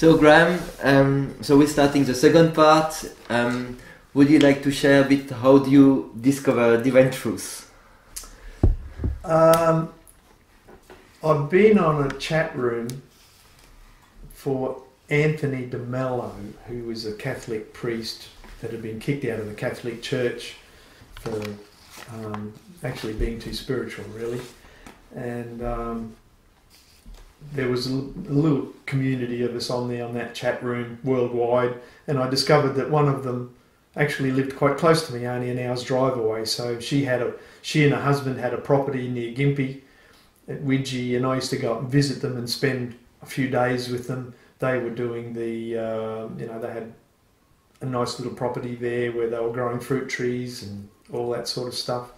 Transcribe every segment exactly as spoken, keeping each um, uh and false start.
So Graham, um, so we're starting the second part. Um, would you like to share a bit how do you discover Divine Truth? Um, I've been on a chat room for Anthony DeMello, who was a Catholic priest that had been kicked out of the Catholic Church for um, actually being too spiritual, really. And um, there was a little community of us on there on that chat room worldwide, and I discovered that one of them actually lived quite close to me, only an hour's drive away. So she had a she and her husband had a property near Gympie at Widgee, and I used to go up and visit them and spend a few days with them. They were doing the uh, you know, they had a nice little property there where they were growing fruit trees and all that sort of stuff.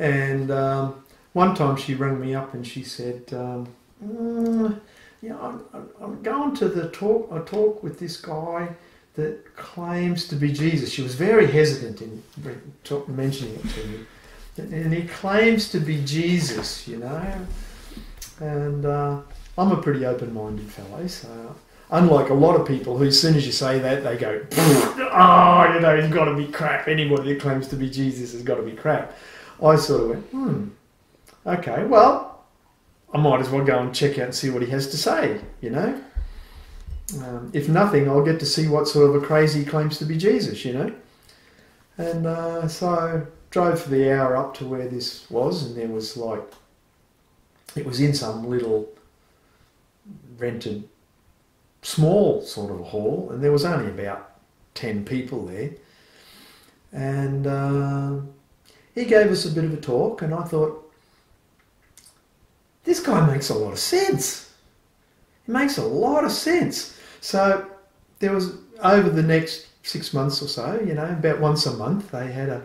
And um, one time she rang me up and she said, um, Mm, yeah, I'm, I'm going to the talk. I talk with this guy that claims to be Jesus. She was very hesitant in talk, mentioning it to me, and he claims to be Jesus, you know. And uh, I'm a pretty open-minded fellow, so unlike a lot of people who, as soon as you say that, they go, "Oh, you know, he's got to be crap. Anybody that claims to be Jesus has got to be crap." I sort of went, "Hmm, okay, well." I might as well go and check out and see what he has to say, you know. Um, if nothing, I'll get to see what sort of a crazy he claims to be Jesus, you know. And uh, so I drove for the hour up to where this was, and there was like, it was in some little rented small sort of hall, and there was only about ten people there. And uh, he gave us a bit of a talk, and I thought, this guy makes a lot of sense. He makes a lot of sense. So there was, over the next six months or so, you know, about once a month, they had a,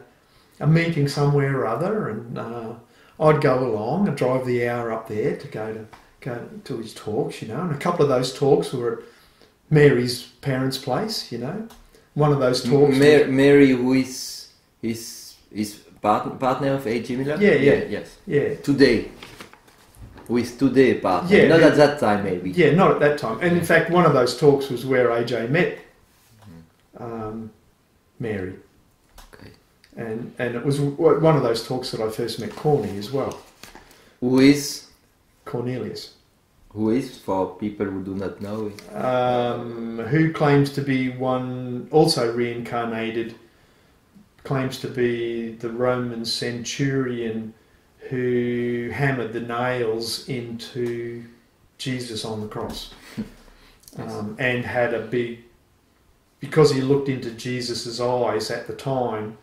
a meeting somewhere or other, and uh, I'd go along and drive the hour up there to go to go to his talks, you know. And a couple of those talks were at Mary's parents' place, you know. One of those talks. Mary, was, Mary who is his his partner of A J Miller. Yeah, yeah, yeah, yes, yeah. Today. With today partner, yeah, not at that time maybe. Yeah, not at that time. And in fact, one of those talks was where A J met um, Mary. Okay. And and it was one of those talks that I first met Corny as well. Who is? Cornelius. Who is, for people who do not know it? Um, who claims to be one, also reincarnated, claims to be the Roman centurion who hammered the nails into Jesus on the cross. Um, and had a big, because he looked into Jesus's eyes at the time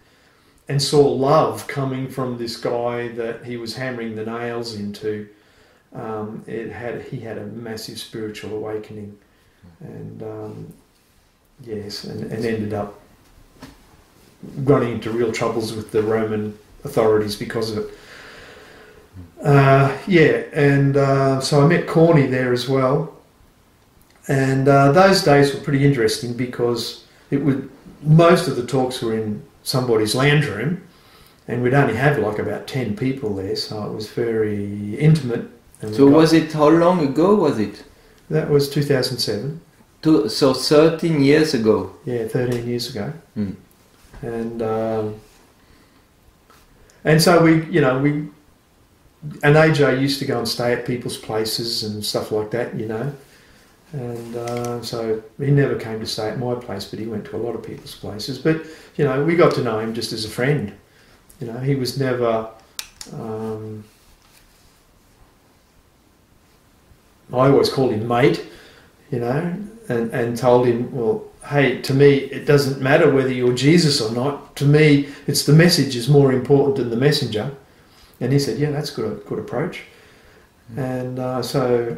and saw love coming from this guy that he was hammering the nails into, um, it had he had a massive spiritual awakening. And um, yes, and, and ended up running into real troubles with the Roman authorities because of it. Uh, yeah, and uh, so I met Corny there as well, and uh, those days were pretty interesting because it would, most of the talks were in somebody's lounge room, and we'd only have like about ten people there, so it was very intimate. And so was it, how long ago was it? That was two thousand seven. Two, so thirteen years ago? Yeah, thirteen years ago. Mm. And um, and so we, you know, we... And A J used to go and stay at people's places and stuff like that, you know. And uh, so he never came to stay at my place, but he went to a lot of people's places. But, you know, we got to know him just as a friend. You know, he was never... Um, I always called him mate, you know, and, and told him, well, hey, to me, it doesn't matter whether you're Jesus or not. To me, it's the message is more important than the messenger. And he said, yeah, that's good, good approach. Mm. And uh, so,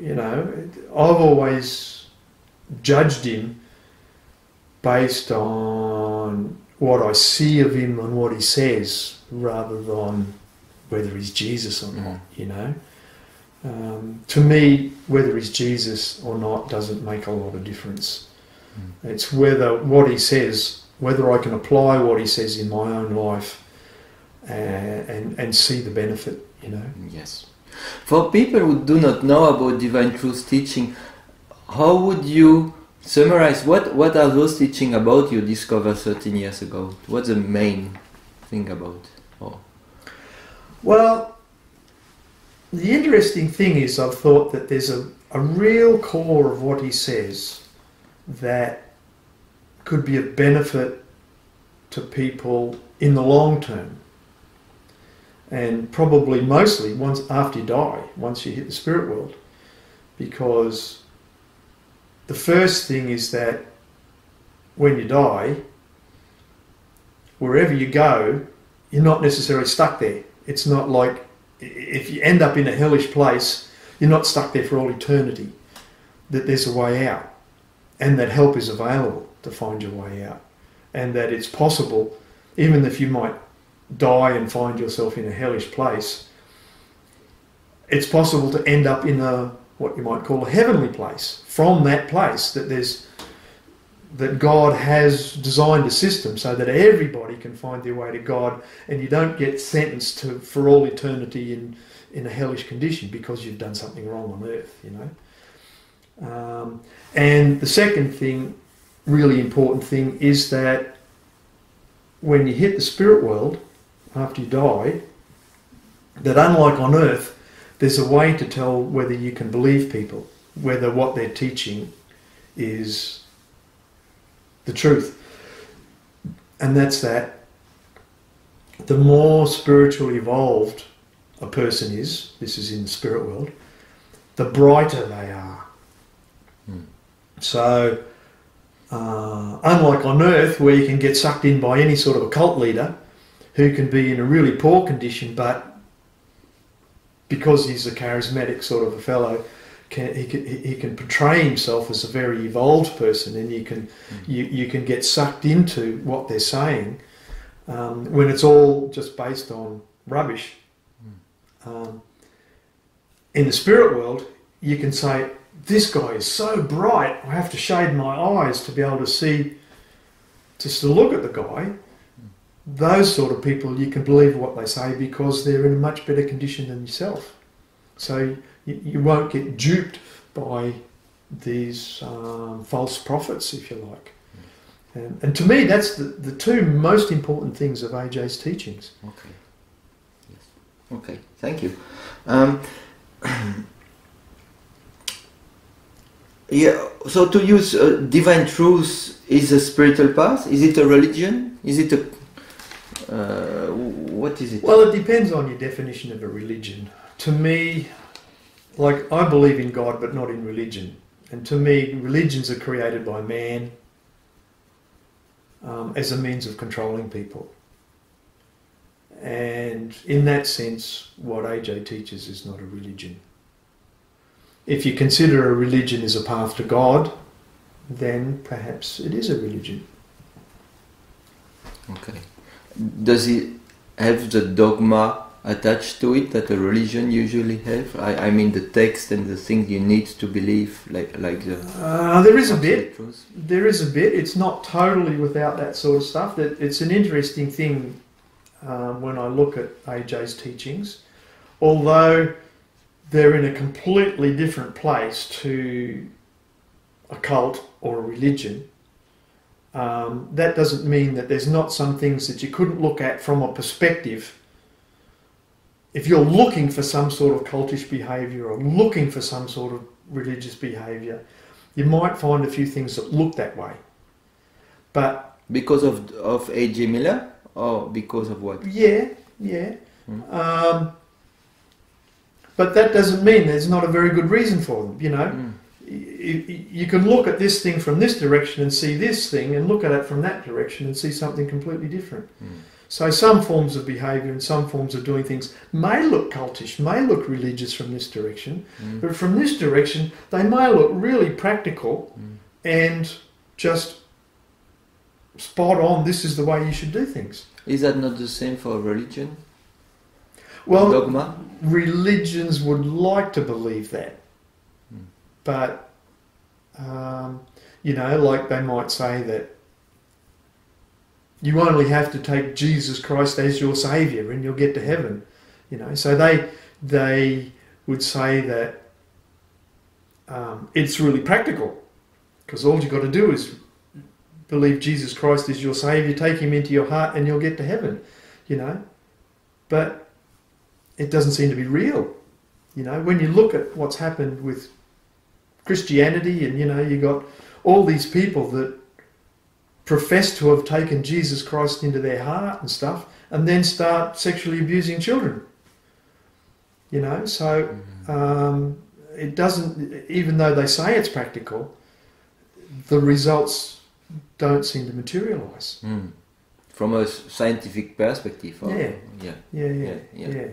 you know, I've always judged him based on what I see of him and what he says, rather than whether he's Jesus or not, mm. you know. Um, to me, whether he's Jesus or not doesn't make a lot of difference. Mm. It's whether what he says, whether I can apply what he says in my own life, And, and see the benefit, you know. Yes. For people who do not know about Divine Truth teaching, how would you summarize what what are those teachings about you discovered thirteen years ago? What's the main thing about? Oh. Well, the interesting thing is I've thought that there's a, a real core of what he says that could be of benefit to people in the long term, and probably mostly once after you die, once you hit the spirit world, because the first thing is that when you die, wherever you go, you're not necessarily stuck there. It's not like if you end up in a hellish place, you're not stuck there for all eternity, that there's a way out, and that help is available to find your way out, and that it's possible, even if you might die and find yourself in a hellish place, it's possible to end up in a what you might call a heavenly place from that place, that there's that God has designed a system so that everybody can find their way to God, and you don't get sentenced to for all eternity in in a hellish condition because you've done something wrong on earth, you know. Um, and the second thing, really important thing, is that when you hit the spirit world after you die, that unlike on earth, there's a way to tell whether you can believe people, whether what they're teaching is the truth. And that's that the more spiritually evolved a person is, this is in the spirit world, the brighter they are. Mm. So Uh, unlike on earth, where you can get sucked in by any sort of a cult leader who can be in a really poor condition, but because he's a charismatic sort of a fellow, can, he, can, he can portray himself as a very evolved person, and you can, mm-hmm. you, you can get sucked into what they're saying um, when it's all just based on rubbish. Mm-hmm. Um, in the spirit world, you can say, this guy is so bright, I have to shade my eyes to be able to see, just to look at the guy. Those sort of people, you can believe what they say because they're in a much better condition than yourself. So you, you won't get duped by these um, false prophets, if you like. And, and to me, that's the, the two most important things of A J's teachings. Okay. Yes. Okay, thank you. Um, Yeah, so to use uh, divine truth is a spiritual path? Is it a religion? Is it a... Uh, what is it? Well, it depends on your definition of a religion. To me, like, I believe in God but not in religion. And to me, religions are created by man um, as a means of controlling people. And in that sense, what A J teaches is not a religion. If you consider a religion as a path to God, then perhaps it is a religion. Okay. Does it have the dogma attached to it that a religion usually have? I, I mean the text and the thing you need to believe, like, like the... Uh, there is a bit. Truth. There is a bit. It's not totally without that sort of stuff. That it's an interesting thing um, when I look at A J's teachings. Although they're in a completely different place to a cult or a religion. Um, that doesn't mean that there's not some things that you couldn't look at from a perspective. If you're looking for some sort of cultish behaviour or looking for some sort of religious behaviour, you might find a few things that look that way. But because of, of A J Miller? Or because of what? Yeah, yeah. Hmm. Um, But that doesn't mean there's not a very good reason for them, you know. Mm. You, you can look at this thing from this direction and see this thing, and look at it from that direction and see something completely different. Mm. So some forms of behaviour and some forms of doing things may look cultish, may look religious from this direction, mm. but from this direction they may look really practical mm. and just spot on, this is the way you should do things. Is that not the same for religion? Well, dogma? Religions would like to believe that, mm. but, um, you know, like they might say that you only have to take Jesus Christ as your saviour and you'll get to heaven, you know. So they, they would say that um, it's really practical, because all you've got to do is believe Jesus Christ is your Saviour, take him into your heart, and you'll get to heaven, you know. But it doesn't seem to be real, you know. When you look at what's happened with Christianity, and, you know, you've got all these people that profess to have taken Jesus Christ into their heart and stuff, and then start sexually abusing children, you know. So um, it doesn't, even though they say it's practical, the results don't seem to materialise. Mm. From a scientific perspective. Yeah. Yeah. Yeah. Yeah, yeah, yeah, yeah.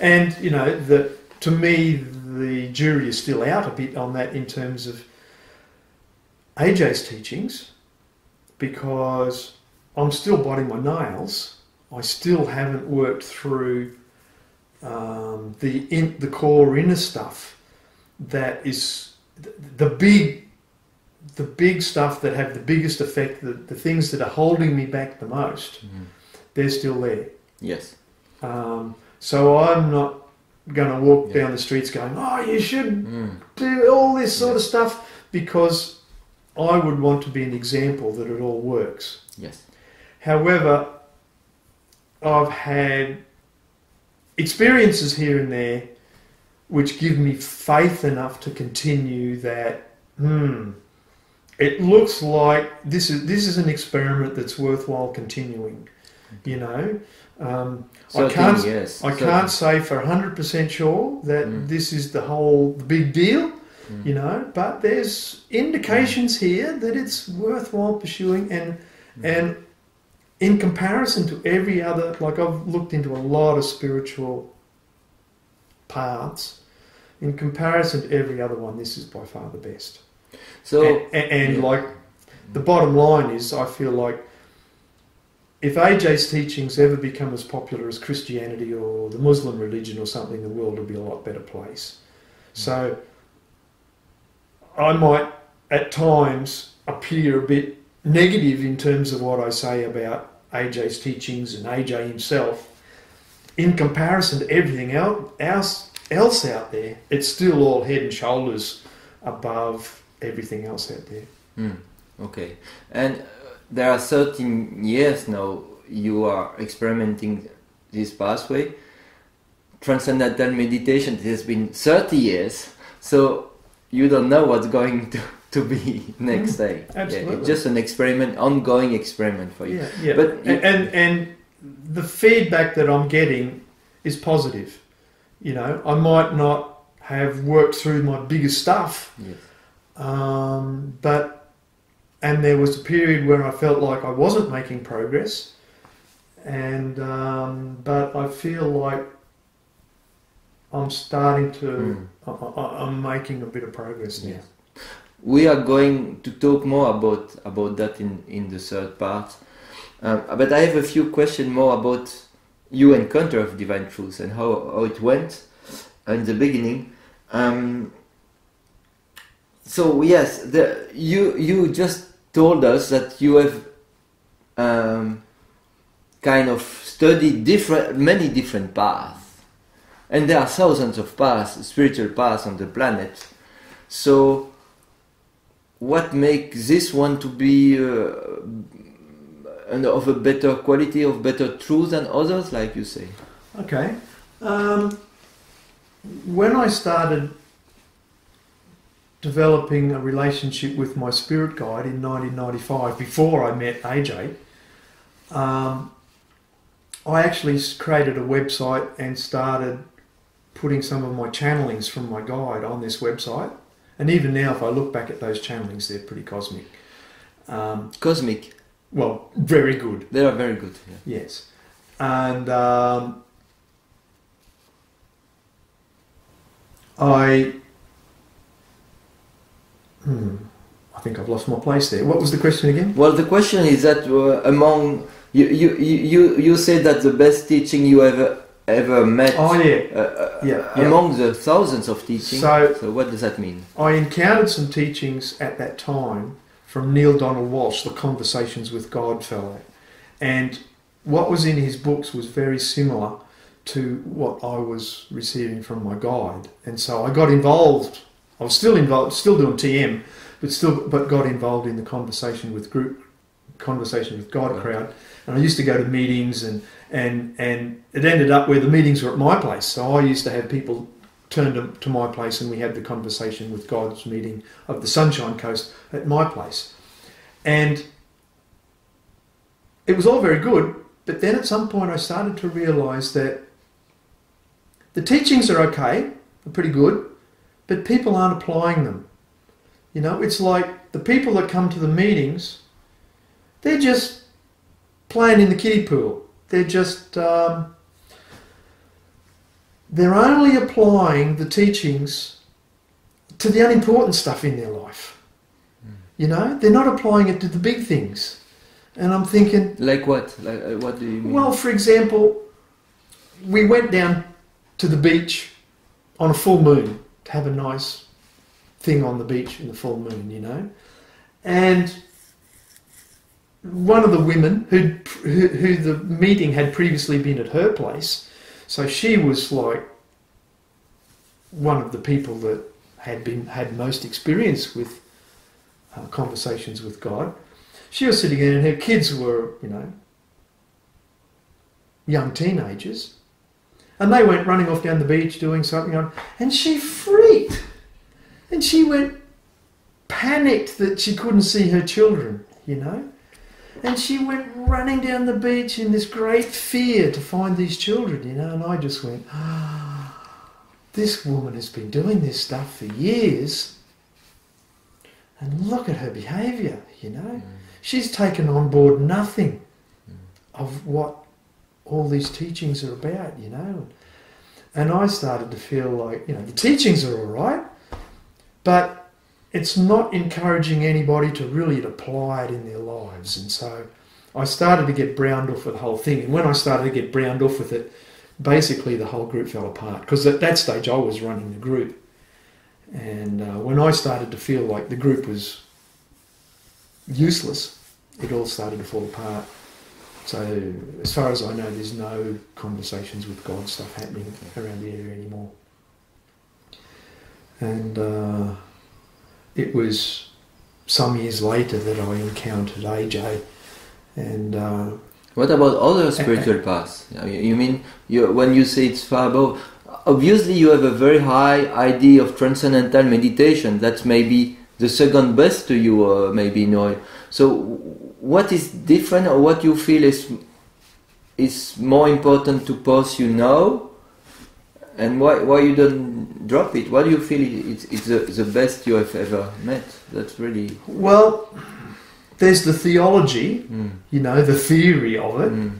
And, you know, the, to me, the jury is still out a bit on that in terms of A J's teachings, because I'm still biting my nails. I still haven't worked through um, the in, the core inner stuff that is the, the big the big stuff that have the biggest effect, the, the things that are holding me back the most. Mm. They're still there. Yes. Um, so I'm not going to walk yeah. down the streets going, oh, you should mm. do all this sort yeah. of stuff, because I would want to be an example that it all works. Yes. However, I've had experiences here and there which give me faith enough to continue that, hmm, it looks like this is this is an experiment that's worthwhile continuing, you know. Um, I can't yes. I can't say for one hundred percent sure that mm. this is the whole the big deal, mm. you know, but there's indications mm. here that it's worthwhile pursuing, and mm. and in comparison to every other, like I've looked into a lot of spiritual paths, in comparison to every other one, this is by far the best. So and, and, and yeah. like the bottom line is, I feel like if A J's teachings ever become as popular as Christianity or the Muslim religion or something, the world will be a lot better place. Mm. So I might at times appear a bit negative in terms of what I say about A J's teachings and A J himself. In comparison to everything else else out there, it's still all head and shoulders above everything else out there. Mm. Okay. And there are thirteen years now you are experimenting this pathway. Transcendental meditation has been thirty years, so you don't know what's going to, to be next day. Absolutely. Yeah, it's just an experiment, ongoing experiment for you. Yeah, yeah. But and, it, and, and the feedback that I'm getting is positive. You know, I might not have worked through my biggest stuff, yes. um, but... And there was a period where I felt like I wasn't making progress, and um, but I feel like I'm starting to, mm. I, I'm making a bit of progress now. Yes. We are going to talk more about about that in, in the third part. Um, but I have a few questions more about your encounter of Divine Truth and how, how it went in the beginning. Um, So yes, the, you you just told us that you have um, kind of studied different, many different paths, and there are thousands of paths, spiritual paths on the planet. So, what makes this one to be uh, and of a better quality, of better truth than others, like you say? Okay, um, when I started developing a relationship with my spirit guide in nineteen ninety-five, before I met A J, um, I actually created a website and started putting some of my channelings from my guide on this website. And even now, if I look back at those channelings, they're pretty cosmic. Um, cosmic? Well, very good. They are very good. Yeah. Yes. And um, I... Hmm. I think I've lost my place there. What was the question again? Well, the question is that uh, among you, you, you, you said that the best teaching you ever ever met. Oh yeah, uh, yeah. Among yeah. the thousands of teachings. So, so what does that mean? I encountered some teachings at that time from Neil Donald Walsh, the Conversations with God fellow, and what was in his books was very similar to what I was receiving from my guide, and so I got involved. I was still involved, still doing T M, but still, but got involved in the conversation with group, conversation with God crowd, and I used to go to meetings, and and and it ended up where the meetings were at my place. So I used to have people turn to, to my place, and we had the conversation with God's meeting of the Sunshine Coast at my place, and it was all very good. But then at some point I started to realise that the teachings are okay, they're pretty good, but people aren't applying them. You know, it's like the people that come to the meetings, they're just playing in the kiddie pool. They're just, um, they're only applying the teachings to the unimportant stuff in their life. Mm. You know, they're not applying it to the big things. And I'm thinking... Like what? Like, uh, what do you mean? Well, for example, we went down to the beach on a full moon to have a nice thing on the beach in the full moon, you know. And one of the women who, who, who the meeting had previously been at her place, so she was like one of the people that had been had most experience with uh, conversations with God. She was sitting in and her kids were, you know, young teenagers. And they went running off down the beach doing something on, and she freaked. And she went panicked that she couldn't see her children, you know. And she went running down the beach in this great fear to find these children, you know. And I just went, ah, this woman has been doing this stuff for years. And look at her behaviour, you know. Mm. She's taken on board nothing mm. of what all these teachings are about, you know. And I started to feel like, you know, the teachings are all right, but it's not encouraging anybody to really apply it in their lives. And so I started to get browned off with the whole thing. And when I started to get browned off with it, basically the whole group fell apart. Because at that stage I was running the group. And uh, when I started to feel like the group was useless, it all started to fall apart. So, as far as I know, there's no conversations with God stuff happening around the area anymore. And uh, it was some years later that I encountered A J. And uh, what about other spiritual paths? You mean, you, when you say it's far above, obviously you have a very high idea of transcendental meditation. That's maybe the second best to you, uh, maybe, Noel. So, what is different, or what you feel is is more important to pursue now, and why why you don't drop it? What do you feel it's it's the, the best you have ever met? That's really well. There's the theology, mm. you know, the theory of it, mm.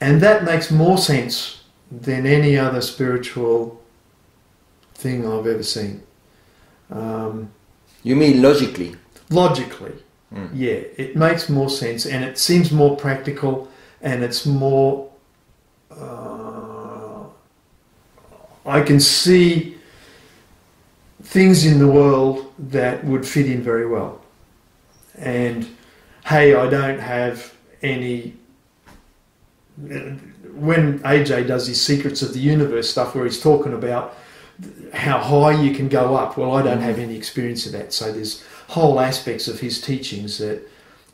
and that makes more sense than any other spiritual thing I've ever seen. Um, you mean logically? Logically. Mm. Yeah, it makes more sense and it seems more practical and it's more... Uh, I can see things in the world that would fit in very well. And, hey, I don't have any... When A J does his Secrets of the Universe stuff where he's talking about how high you can go up, well, I don't have any experience of that, so there's whole aspects of his teachings that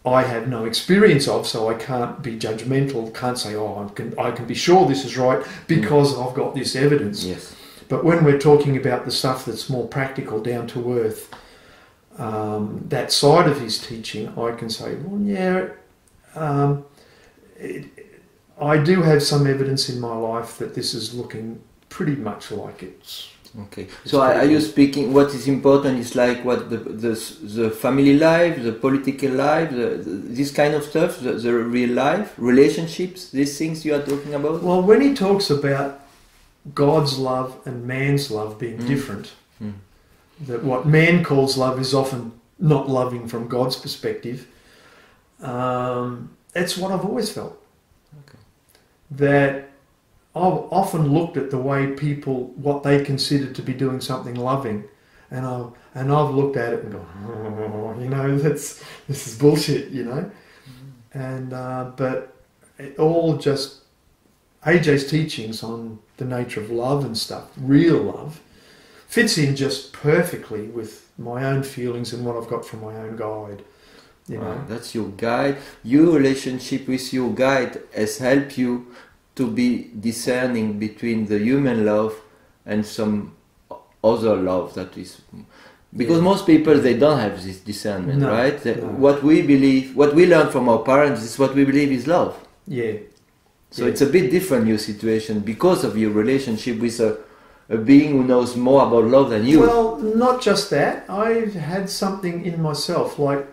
I have no experience of, so I can't be judgmental, can't say, oh, I can, I can be sure this is right because mm. I've got this evidence. Yes. But when we're talking about the stuff that's more practical, down to earth, um, that side of his teaching, I can say, well, yeah, um, it, I do have some evidence in my life that this is looking pretty much like it's... Okay, so are you speaking, what is important is like what the, the, the family life, the political life, the, the, this kind of stuff, the, the real life, relationships, these things you are talking about? Well, when he talks about God's love and man's love being mm. different, mm. that what man calls love is often not loving from God's perspective, um, that's what I've always felt. Okay. That... I've often looked at the way people, what they consider to be doing something loving, and I've, and I've looked at it and gone, oh, you know, that's, this is bullshit, you know. Mm-hmm. And, uh, but it all just, A J's teachings on the nature of love and stuff, real love, fits in just perfectly with my own feelings and what I've got from my own guide. You know, right. That's your guide. Your relationship with your guide has helped you to be discerning between the human love and some other love that is, because yeah. most people, they don't have this discernment, no, right? They, no. What we believe, what we learn from our parents is what we believe is love. Yeah. So yeah. it's a bit different, your situation, because of your relationship with a, a being who knows more about love than you. Well, not just that. I've had something in myself, like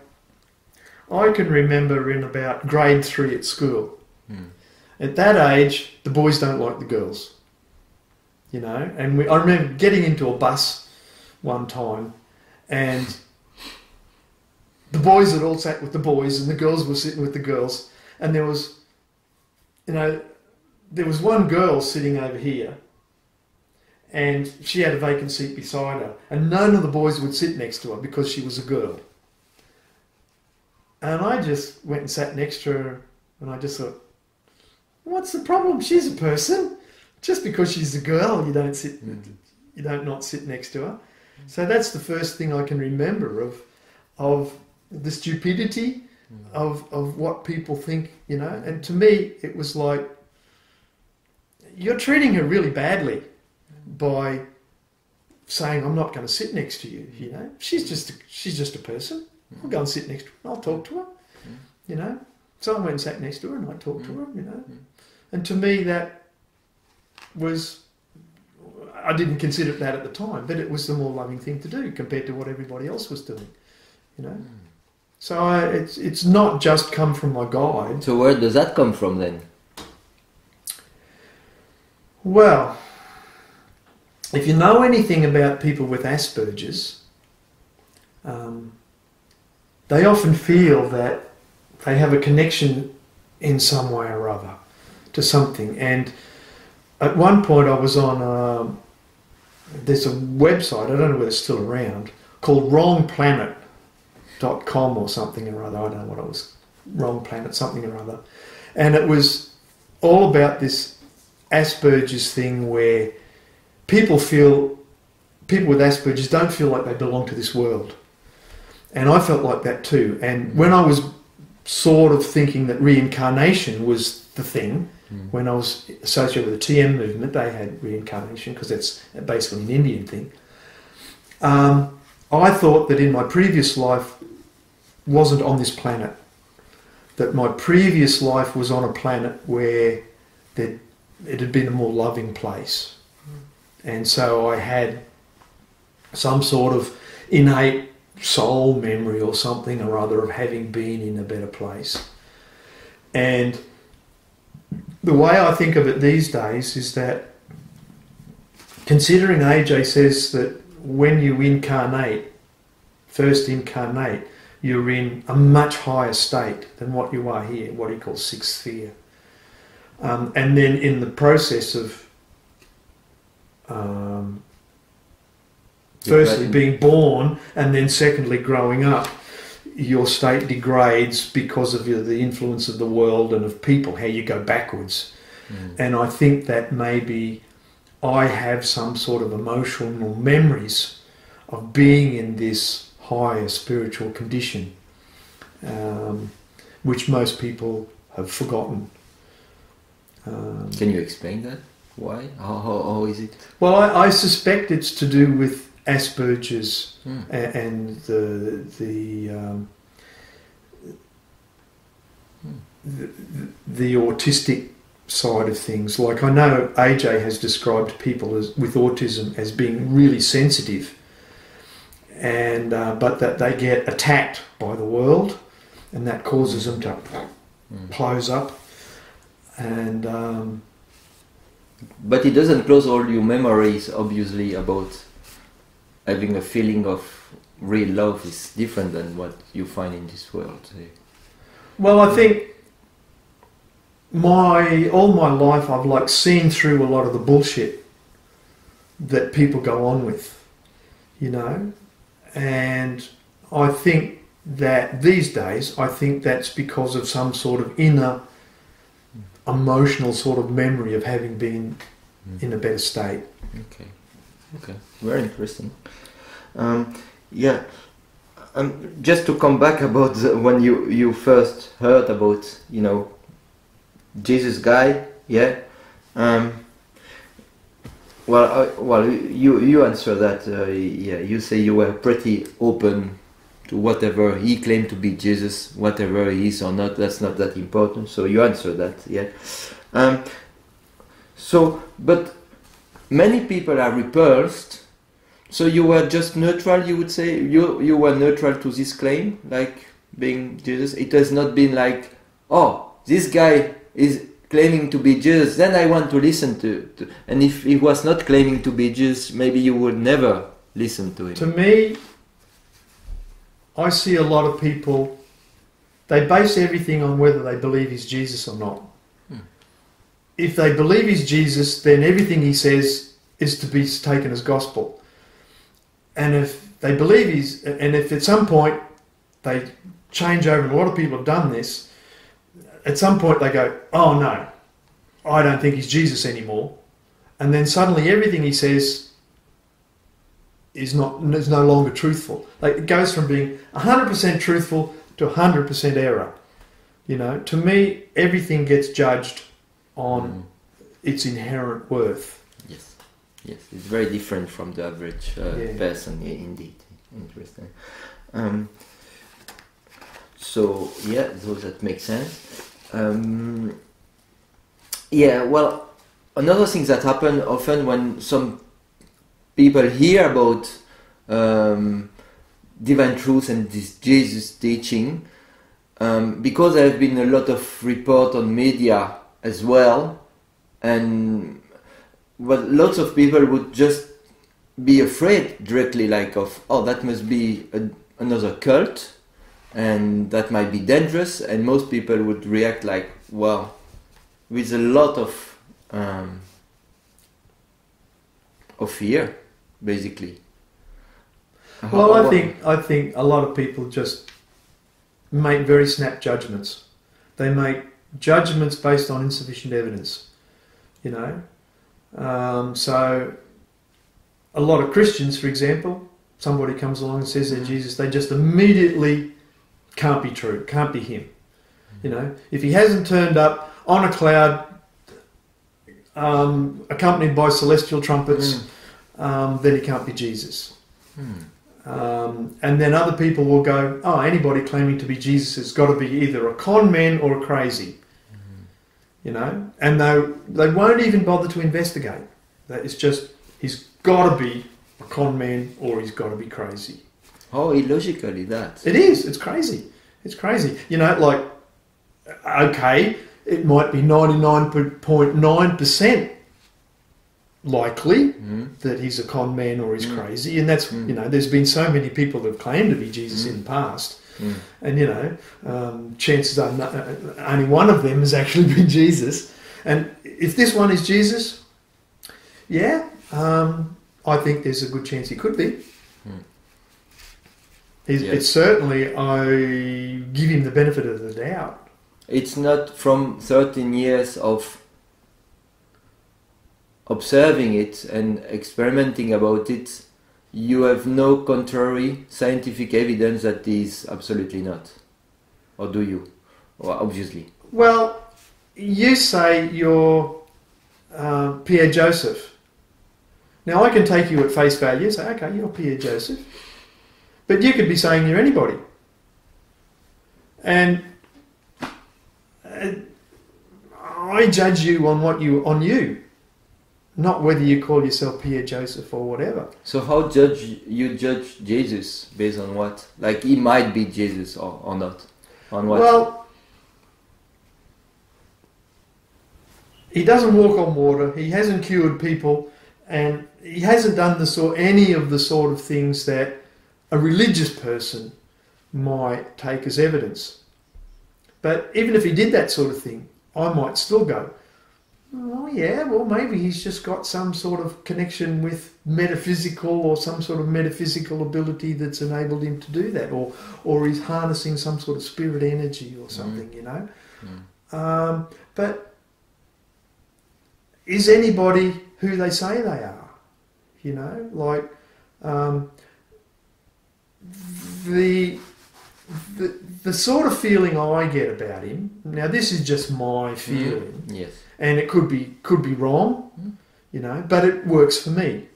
I can remember in about grade three at school. Mm. At that age, the boys don't like the girls. You know, and we, I remember getting into a bus one time, and the boys had all sat with the boys, and the girls were sitting with the girls, and there was, you know, there was one girl sitting over here, and she had a vacant seat beside her, and none of the boys would sit next to her because she was a girl. And I just went and sat next to her, and I just thought, what's the problem? She's a person. Just because she's a girl, you don't sit, mm-hmm. you don't not sit next to her. Mm-hmm. So that's the first thing I can remember of, of the stupidity mm-hmm. of, of what people think, you know. And to me, it was like, you're treating her really badly by saying, I'm not going to sit next to you, you know. She's just a, she's just a person. I'll go and sit next to her, I'll talk to her, mm. you know. So I went and sat next to her and I talked mm. to her, you know. Mm. And to me that was, I didn't consider that at the time, but it was the more loving thing to do compared to what everybody else was doing, you know. Mm. So I, it's, it's not just come from my guide. So where does that come from then? Well, if you know anything about people with Asperger's, um, they often feel that they have a connection in some way or other to something. And at one point I was on, a, there's a website, I don't know whether it's still around, called Wrong Planet dot com or something or other. I don't know what it was, Wrong Planet something or other. And it was all about this Asperger's thing where people feel, people with Asperger's don't feel like they belong to this world. And I felt like that too. And when I was sort of thinking that reincarnation was the thing, mm. when I was associated with the T M movement, they had reincarnation because that's basically an Indian thing. Um, I thought that in my previous life wasn't on this planet. That my previous life was on a planet where that it had been a more loving place. Mm. And so I had some sort of innate soul memory or something or other of having been in a better place. And the way I think of it these days is that, considering A J says that when you incarnate, first incarnate, you're in a much higher state than what you are here, what he calls sixth sphere. Um, and then in the process of um, firstly being born and then secondly growing up, your state degrades because of the influence of the world and of people, how you go backwards. Mm. And I think that maybe I have some sort of emotional memories of being in this higher spiritual condition, um, which most people have forgotten. Um, Can you explain that? Why? How, how, how is it? Well, I, I suspect it's to do with Asperger's mm. and the the, um, mm. the the autistic side of things. Like I know A J has described people as, with autism as being really sensitive, and uh, but that they get attacked by the world, and that causes them to mm. close up. And um, but it doesn't close all your memories, obviously, about. Having a feeling of real love is different than what you find in this world. Well, I think my all my life I've like seen through a lot of the bullshit that people go on with, you know, and I think that these days I think that's because of some sort of inner emotional sort of memory of having been in a better state. Okay. Okay. Very interesting. Um, yeah. Um, just to come back about the, when you you first heard about, you know, Jesus guy, yeah. Um, well, I, well, you you answer that. Uh, yeah, you say you were pretty open to whatever he claimed to be Jesus, whatever he is or not. That's not that important. So you answer that, yeah. Um, so, but many people are repulsed. So you were just neutral, you would say? You you were neutral to this claim, like being Jesus? It has not been like, oh, this guy is claiming to be Jesus, then I want to listen to, to. And if he was not claiming to be Jesus, maybe you would never listen to him. To me, I see a lot of people, they base everything on whether they believe he's Jesus or not. Hmm. If they believe he's Jesus, then everything he says is to be taken as gospel. And if they believe he's, and if at some point they change over, and a lot of people have done this, at some point they go, oh no, I don't think he's Jesus anymore. And then suddenly everything he says is, not, is no longer truthful. Like, it goes from being one hundred percent truthful to one hundred percent error. You know, to me, everything gets judged on mm. its inherent worth. Yes. Yes, it's very different from the average uh, yeah. person, yeah, indeed. Interesting. Um, so, yeah, so that makes sense. Um, yeah, well, another thing that happens often when some people hear about um, divine truth and this Jesus teaching, um, because there have been a lot of report on media as well, and well, lots of people would just be afraid directly, like of, oh, that must be a, another cult, and that might be dangerous, and most people would react like, well, with a lot of um, of fear, basically. Well, I think I think a lot of people just make very snap judgments. They make judgments based on insufficient evidence, you know. Um, so a lot of Christians, for example, somebody comes along and says they're Jesus, they just immediately can't be true, can't be him. You know, if he hasn't turned up on a cloud um, accompanied by celestial trumpets, mm. um, then he can't be Jesus. Mm. Um, and then other people will go, oh, anybody claiming to be Jesus has got to be either a con man or a crazy. You know, and they, they won't even bother to investigate. That it's just, he's got to be a con man or he's got to be crazy. Oh, illogically that. It is. It's crazy. It's crazy. You know, like, okay, it might be ninety-nine point nine percent likely mm. that he's a con man or he's mm. crazy. And that's, mm. you know, there's been so many people that have claimed to be Jesus mm. in the past. Mm. And you know, um, chances are not, uh, only one of them has actually been Jesus. And if this one is Jesus, yeah, um, I think there's a good chance he could be. Mm. He's, yes. It's certainly, I give him the benefit of the doubt. It's not from thirteen years of observing it and experimenting about it. You have no contrary scientific evidence that is absolutely not, or do you? Well, obviously. Well, you say you're uh, Pierre Joseph. Now I can take you at face value, say, okay, you're Pierre Joseph, but you could be saying you're anybody. And uh, I judge you on what you on you. Not whether you call yourself Pierre Joseph or whatever. So how judge you judge Jesus based on what? Like he might be Jesus or, or not? On what? Well, he doesn't walk on water. He hasn't cured people, and he hasn't done this or any of the sort of things that a religious person might take as evidence. But even if he did that sort of thing, I might still go, oh yeah, well maybe he's just got some sort of connection with metaphysical or some sort of metaphysical ability that's enabled him to do that, or or he's harnessing some sort of spirit energy or something, mm. you know. Mm. Um, but is anybody who they say they are? you know, like um, the, the the sort of feeling I get about him. Now, this is just my feeling, mm. yes, and it could be could be wrong, mm. you know, but it works for me.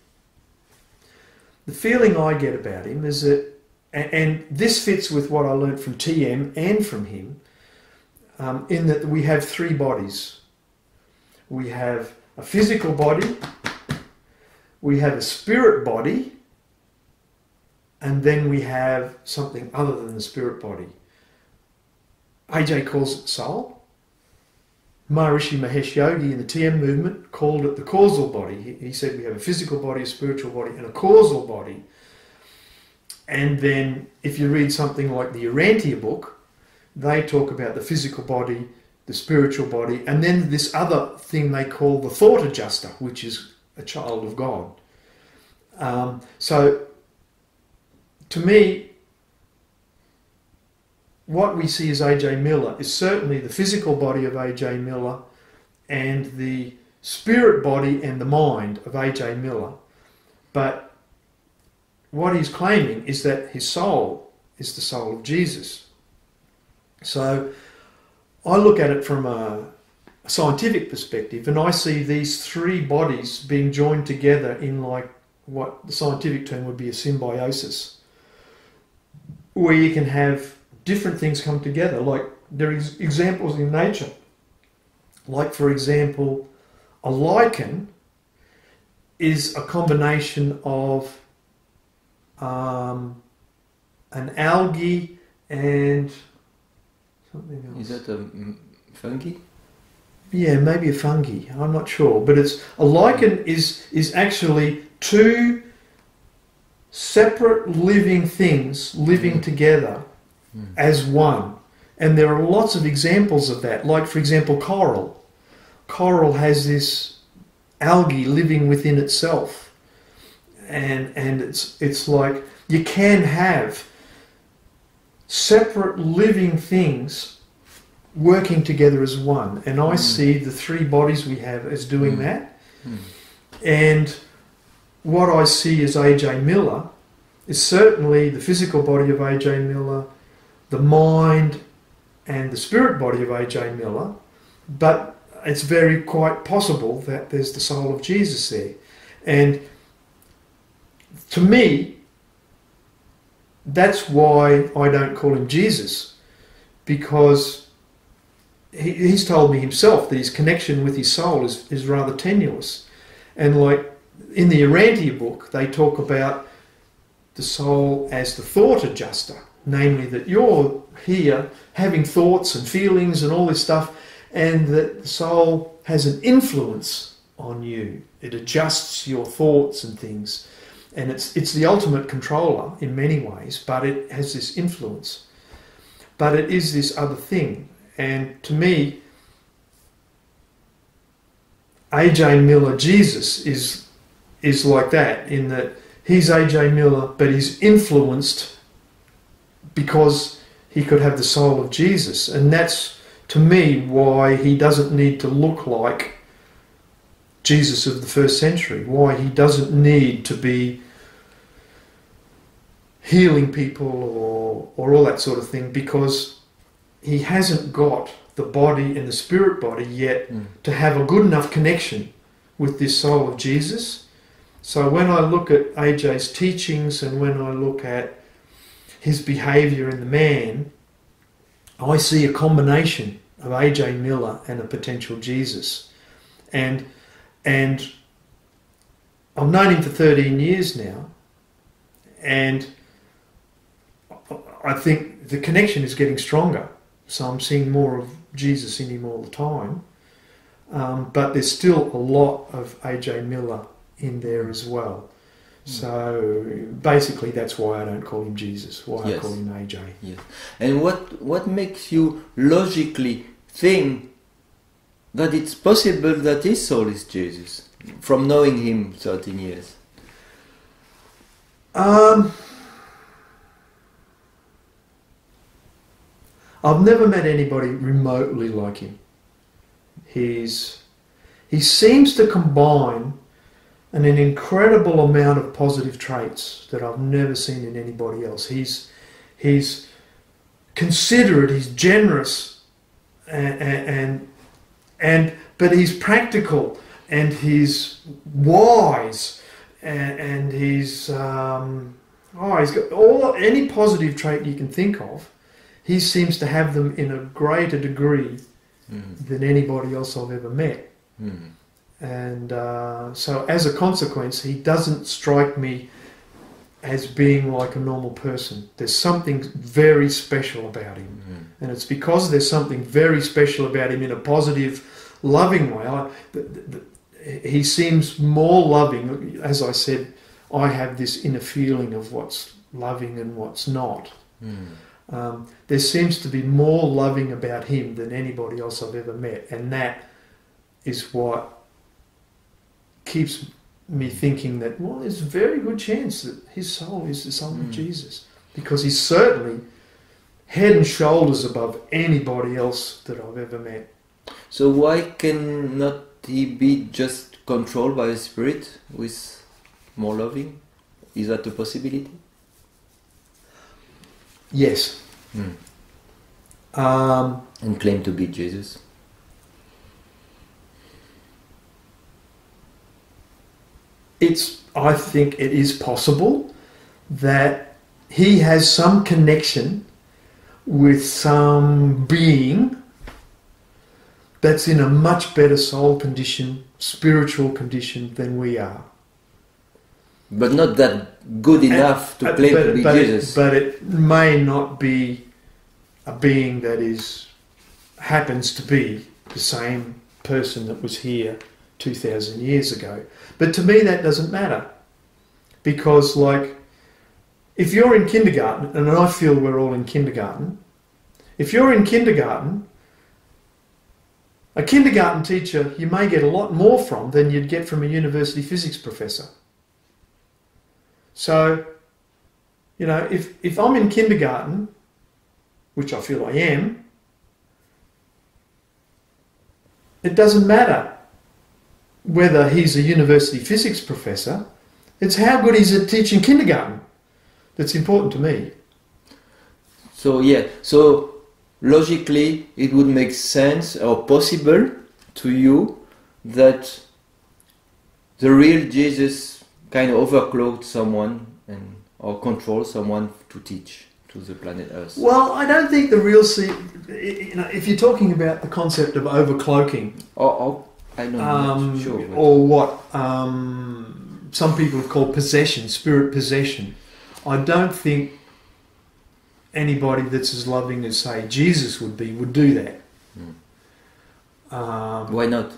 The feeling I get about him is that, and, and this fits with what I learned from T M and from him, um, in that we have three bodies. We have a physical body, we have a spirit body, and then we have something other than the spirit body. A J calls it soul. Maharishi Mahesh Yogi in the T M movement called it the causal body. He, he said we have a physical body, a spiritual body, and a causal body. And then if you read something like the Urantia book, they talk about the physical body, the spiritual body, and then this other thing they call the thought adjuster, which is a child of God. Um, so, to me, what we see as A J Miller is certainly the physical body of A J Miller and the spirit body and the mind of A J Miller. But what he's claiming is that his soul is the soul of Jesus. So, I look at it from a scientific perspective, and I see these three bodies being joined together in like what the scientific term would be a symbiosis, where you can have different things come together. Like there are examples in nature, like for example, a lichen is a combination of um, an algae and something else. Is that a fungi? Yeah, maybe a fungi. I'm not sure, but it's a lichen is is actually two separate living things living mm. together mm. as one, and there are lots of examples of that. Like for example, coral. Coral has this algae living within itself, and and it's it's like you can have separate living things working together as one, and I mm. see the three bodies we have as doing mm. that. Mm. And what I see as A J Miller is certainly the physical body of A J Miller, the mind and the spirit body of A J Miller, but it's very quite possible that there's the soul of Jesus there. And to me, that's why I don't call him Jesus, because he, he's told me himself that his connection with his soul is, is rather tenuous. And like in the Urantia book, they talk about the soul as the thought adjuster, namely that you're here having thoughts and feelings and all this stuff, and that the soul has an influence on you. It adjusts your thoughts and things. And it's, it's the ultimate controller in many ways, but it has this influence. But it is this other thing. And to me, A J Miller Jesus is, is like that, in that he's A J Miller, but he's influenced because he could have the soul of Jesus. And that's, to me, why he doesn't need to look like Jesus of the first century, why he doesn't need to be healing people or, or all that sort of thing, because he hasn't got the body and the spirit body yet mm. to have a good enough connection with this soul of Jesus. So when I look at A J's teachings and when I look at his behaviour in the man, I see a combination of A J Miller and a potential Jesus. And And I've known him for thirteen years now, and I think the connection is getting stronger. So I'm seeing more of Jesus in him all the time. Um, but there's still a lot of A J Miller in there as well. Mm. So basically that's why I don't call him Jesus, why yes. I call him A J. Yes. And what, what makes you logically think that it's possible that his soul is Jesus, from knowing him thirteen years? Um, I've never met anybody remotely like him. He's, he seems to combine and an incredible amount of positive traits that I've never seen in anybody else. He's, he's considerate, he's generous, and, and, and but he's practical, and he's wise, and, and he's, um, oh, he's got all, any positive trait you can think of, he seems to have them in a greater degree mm. than anybody else I've ever met. Mm. And uh, so as a consequence, he doesn't strike me as being like a normal person. There's something very special about him. Mm-hmm. And it's because there's something very special about him in a positive, loving way. I, the, the, he seems more loving. As I said, I have this inner feeling of what's loving and what's not. Mm-hmm. Um, there seems to be more loving about him than anybody else I've ever met. And that is what keeps me thinking that, well, there's a very good chance that his soul is the soul mm. of Jesus, because he's certainly head and shoulders above anybody else that I've ever met. So why cannot he be just controlled by a spirit who is more loving? Is that a possibility? Yes. Mm. Um, and claim to be Jesus. It's, I think it is possible that he has some connection with some being that's in a much better soul condition, spiritual condition than we are. But not that good enough and, to claim but, to be but Jesus. It, but it may not be a being that is happens to be the same person that was here two thousand years ago. But to me that doesn't matter, because like if you're in kindergarten, and I feel we're all in kindergarten, if you're in kindergarten, a kindergarten teacher you may get a lot more from than you'd get from a university physics professor. So, you know, if, if I'm in kindergarten, which I feel I am, it doesn't matter whether he's a university physics professor. It's how good he's at teaching kindergarten that's important to me. So yeah, so logically it would make sense or possible to you that the real Jesus kind of overcloaked someone and or controlled someone to teach to the planet Earth. Well, I don't think the real see, you know, if you're talking about the concept of overcloaking, or, or I know, um, sure, or what um, some people have called possession, spirit possession. I don't think anybody that's as loving as, say, Jesus would be would do that. Mm. Um, Why not?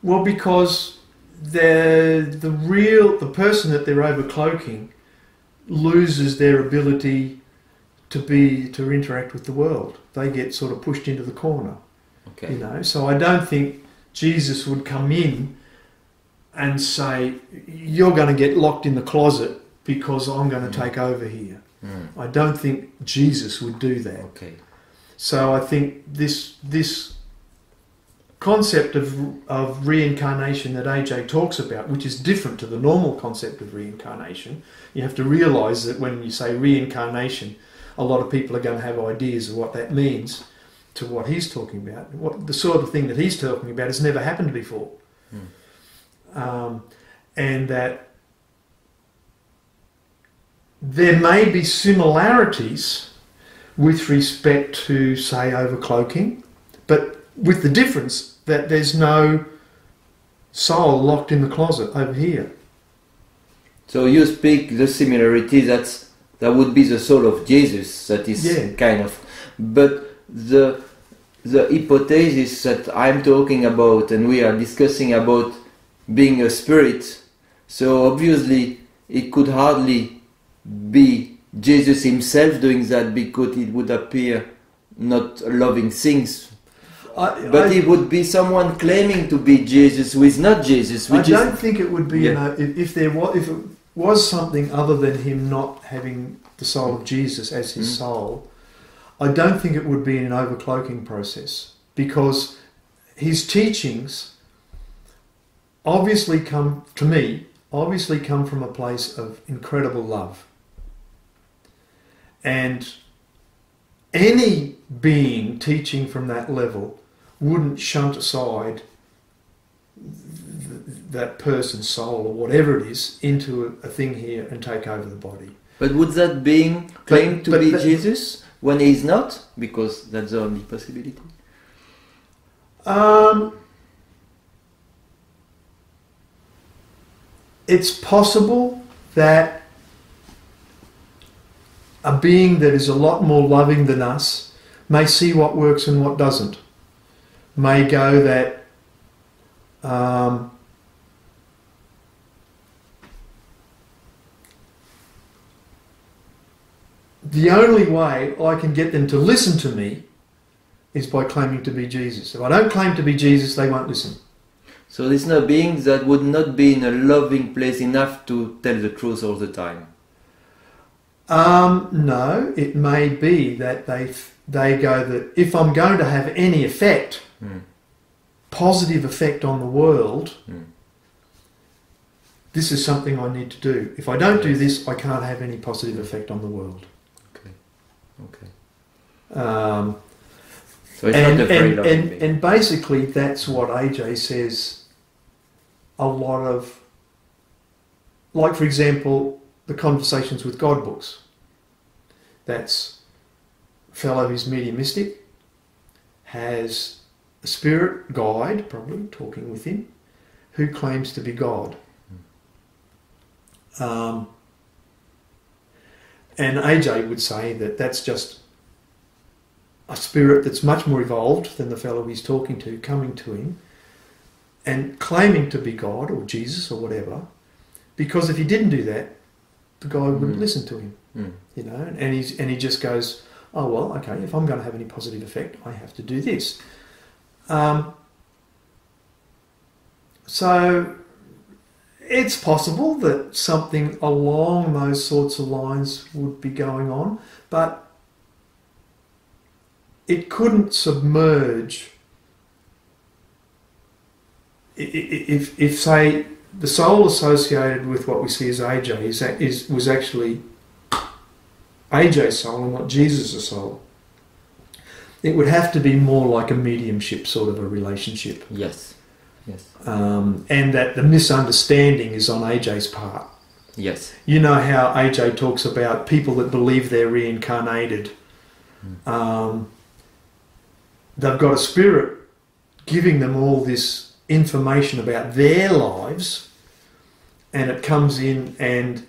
Well, because the the real the person that they're overcloaking loses their ability to be to interact with the world. They get sort of pushed into the corner. Okay, you know. So I don't think Jesus would come in and say, you're going to get locked in the closet because I'm going to mm. take over here. Mm. I don't think Jesus would do that. Okay. So I think this this concept of, of reincarnation that A J talks about, which is different to the normal concept of reincarnation, you have to realise that when you say reincarnation, a lot of people are going to have ideas of what that means to what he's talking about. What the sort of thing that he's talking about has never happened before. Mm. Um, and that there may be similarities with respect to, say, overcloaking, but with the difference that there's no soul locked in the closet over here. So you speak the similarity, that's, that would be the soul of Jesus, that is yeah. kind of... but the the hypothesis that I'm talking about and we are discussing about being a spirit, so obviously it could hardly be Jesus himself doing that, because it would appear not loving things. I, but I, it would be someone claiming to be Jesus who is not Jesus. Which I don't is, think it would be yeah. you know, if, if there was if it was something other than him not having the soul of Jesus as his mm. soul. I don't think it would be an overcloaking process, because his teachings obviously come, to me, obviously come from a place of incredible love. And any being teaching from that level wouldn't shunt aside that person's soul or whatever it is into a thing here and take over the body. But would that being claim but, to but be that, Jesus when he's not? Because that's the only possibility. Um, it's possible that a being that is a lot more loving than us may see what works and what doesn't. May go that um, the only way I can get them to listen to me is by claiming to be Jesus. If I don't claim to be Jesus, they won't listen. So there's no being that would not be in a loving place enough to tell the truth all the time? Um, no, it may be that they, they go that if I'm going to have any effect, mm. positive effect on the world, mm. this is something I need to do. If I don't do this, I can't have any positive effect on the world. Okay. Okay. Um, so it's and, not a very and, loving and, being. And basically that's what A J says a lot of, like for example, the Conversations with God books. That's a fellow who's mediumistic, has a spirit guide, probably talking with him, who claims to be God. Um, and A J would say that that's just a spirit that's much more evolved than the fellow he's talking to, coming to him and claiming to be God or Jesus or whatever, because if he didn't do that, the guy wouldn't mm. listen to him, mm. you know, and he's, and he just goes, oh, well, okay, if I'm going to have any positive effect, I have to do this. Um, so it's possible that something along those sorts of lines would be going on, but it couldn't submerge if, if, if say, the soul associated with what we see as A J is, is, was actually A J's soul and not Jesus' soul. It would have to be more like a mediumship sort of a relationship. Yes, yes. Um, and that the misunderstanding is on A J's part. Yes. You know how A J talks about people that believe they're reincarnated. Mm. Um, they've got a spirit giving them all this information about their lives, and it comes in and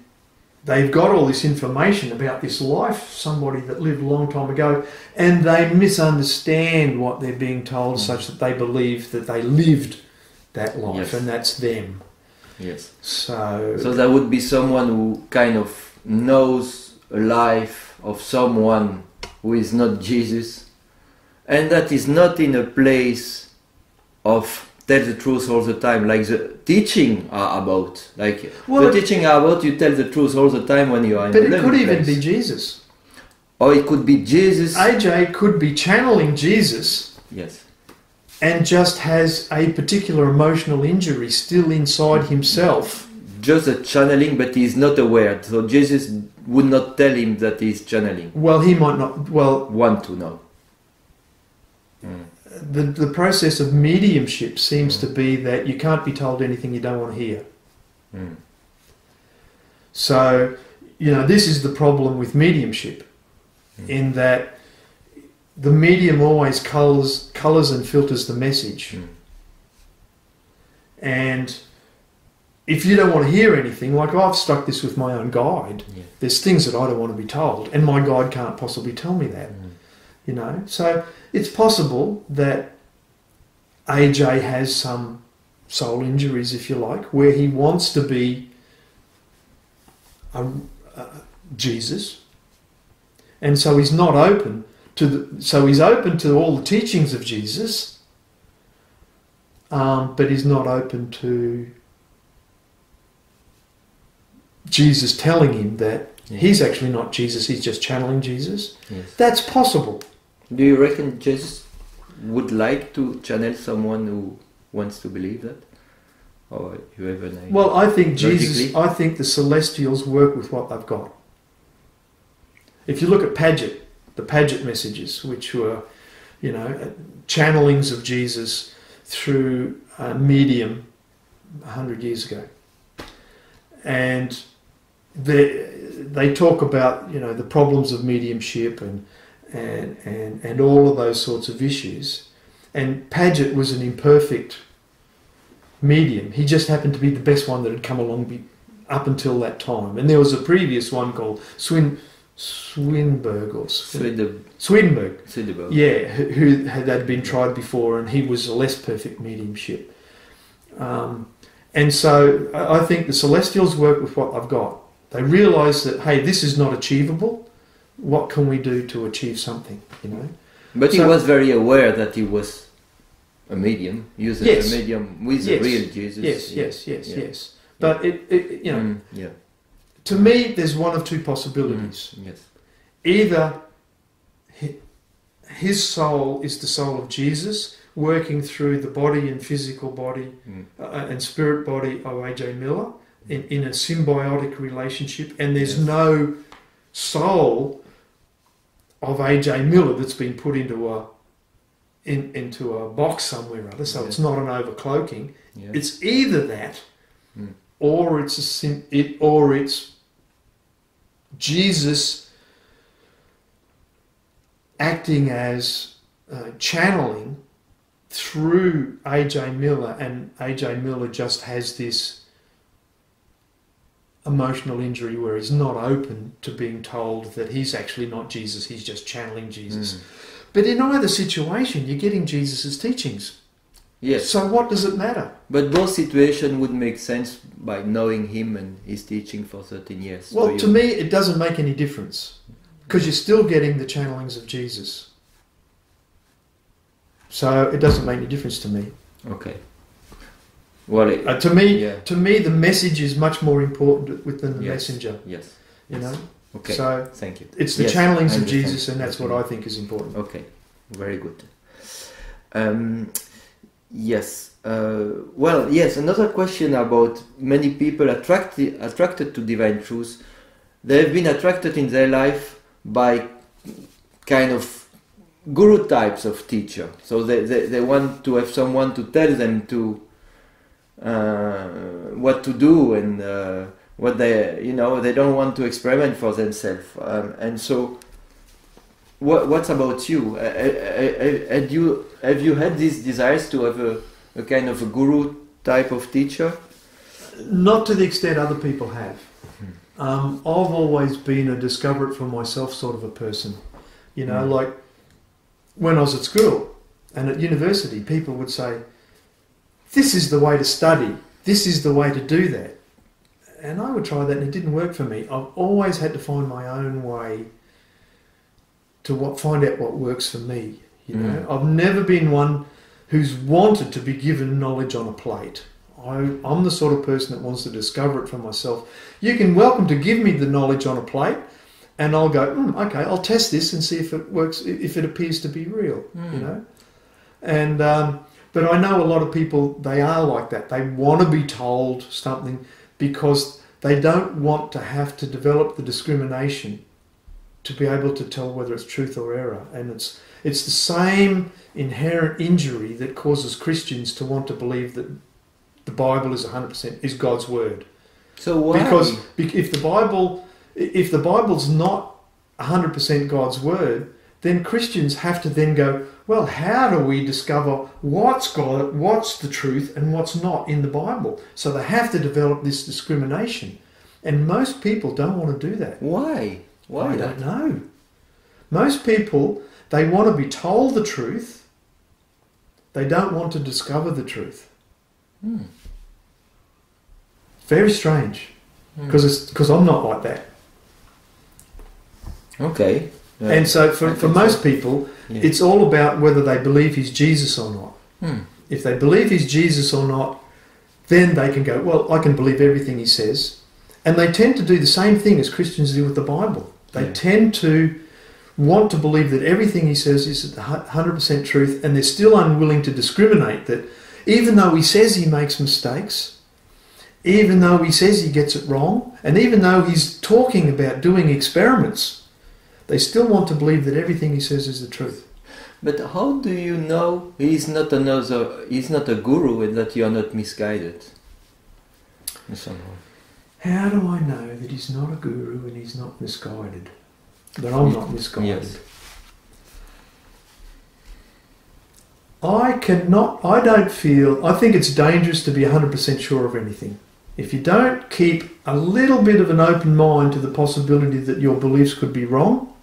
they've got all this information about this life, somebody that lived a long time ago, and they misunderstand what they're being told, mm. such that they believe that they lived that life, yes. and that's them. Yes. So so there would be someone who kind of knows a life of someone who is not Jesus, and that is not in a place of tell the truth all the time, like the teaching are about. Like well, the teaching are about, you tell the truth all the time when you are in the But it could place. Even be Jesus. Or it could be Jesus. A J could be channeling Jesus. Yes. And just has a particular emotional injury still inside himself. Just a channeling, but he's not aware. So Jesus would not tell him that he's channeling. Well, he might not. Well, want to know. Mm. The, the process of mediumship seems mm. to be that you can't be told anything you don't want to hear. Mm. So, you know, this is the problem with mediumship, mm. in that the medium always colours, colours and filters the message. Mm. And if you don't want to hear anything, like I've stuck this with my own guide, yeah. there's things that I don't want to be told, and my guide can't possibly tell me that. Mm. You know, so it's possible that A J has some soul injuries, if you like, where he wants to be a, a Jesus, and so he's not open to the, so he's open to all the teachings of Jesus, um, but he's not open to Jesus telling him that yeah. he's actually not Jesus, he's just channeling Jesus. Yes. That's possible. Do you reckon Jesus would like to channel someone who wants to believe that? or whoever they well, I think Jesus, I think the Celestials work with what they've got. If you look at Padgett, the Padgett messages, which were, you know, channelings of Jesus through a medium a hundred years ago, and they they talk about, you know, the problems of mediumship and and and and all of those sorts of issues. And Padgett was an imperfect medium. He just happened to be the best one that had come along be, up until that time. And there was a previous one called Swin, Swedenberg or Sweden, Swedenberg. Swedenberg. Yeah, who, who had been tried before, and he was a less perfect mediumship. Um, and so I think the Celestials work with what I've got. They realise that, hey, this is not achievable. What can we do to achieve something, you know? But so, he was very aware that he was a medium, using yes, a medium with yes, the real Jesus. Yes, yes, yes, yeah. yes. But yeah. it, it, you know, mm, yeah. to me, there's one of two possibilities. Mm, yes. Either his soul is the soul of Jesus, working through the body and physical body mm. uh, and spirit body of A J Miller in, in a symbiotic relationship, and there's yes. no soul of A J Miller that's been put into a in, into a box somewhere or other, so yeah. it's not an overcloaking. Yeah. It's either that, mm. or it's a sim, it or it's Jesus acting as uh, channeling through A J Miller, and A J Miller just has this emotional injury where he's not open to being told that he's actually not Jesus, he's just channeling Jesus. Mm. But in either situation, you're getting Jesus' teachings. Yes. So what does it matter? But both situations would make sense by knowing him and his teaching for thirteen years. Well, to me, it doesn't make any difference, because you're still getting the channelings of Jesus. So it doesn't make any difference to me. Okay. Well, it, uh, to me, yeah. to me, the message is much more important within the yes. messenger. Yes. You yes. know. Okay. So thank you. It's the yes, channelings of Jesus, and that's what I think is important. Okay. Very good. Um, yes. Uh, well, yes. Another question about many people attracted attracted to divine truth. They've been attracted in their life by kind of guru types of teacher. So they they, they want to have someone to tell them to. Uh, what to do, and uh, what they, you know, they don't want to experiment for themselves. Um, and so, what, what's about you? I, I, I, had you? Have you had these desires to have a, a kind of a guru type of teacher? Not to the extent other people have. Hmm. Um, I've always been a discover it for myself sort of a person. You know, hmm. like when I was at school and at university, people would say, this is the way to study, this is the way to do that. And I would try that and it didn't work for me. I've always had to find my own way to what, find out what works for me. You know, mm. I've never been one who's wanted to be given knowledge on a plate. I, I'm the sort of person that wants to discover it for myself. You can welcome to give me the knowledge on a plate, and I'll go, mm, okay, I'll test this and see if it works, if it appears to be real, mm. you know. And... Um, But I know a lot of people, they are like that. They want to be told something because they don't want to have to develop the discrimination to be able to tell whether it's truth or error. And it's, it's the same inherent injury that causes Christians to want to believe that the Bible is one hundred percent, is God's word. So why? Because if the Bible, if the Bible's not one hundred percent God's word, then Christians have to then go, well, how do we discover what's God, what's the truth and what's not in the Bible? So they have to develop this discrimination. And most people don't want to do that. Why? Why? I don't know. Most people, they want to be told the truth. They don't want to discover the truth. Hmm. Very strange. Because it's, because I'm not like that. Okay. Yeah, and so for, for most so. people, yeah. it's all about whether they believe he's Jesus or not. Hmm. If they believe he's Jesus or not, then they can go, well, I can believe everything he says. And they tend to do the same thing as Christians do with the Bible. They yeah. tend to want to believe that everything he says is one hundred percent truth, and they're still unwilling to discriminate that even though he says he makes mistakes, even though he says he gets it wrong, and even though he's talking about doing experiments, they still want to believe that everything he says is the truth. But how do you know he's not another, he's not a guru, and that you are not misguided? Somehow. How do I know that he's not a guru and he's not misguided? That I'm not misguided. Yes. I cannot, I don't feel, I think it's dangerous to be one hundred percent sure of anything. If you don't keep a little bit of an open mind to the possibility that your beliefs could be wrong,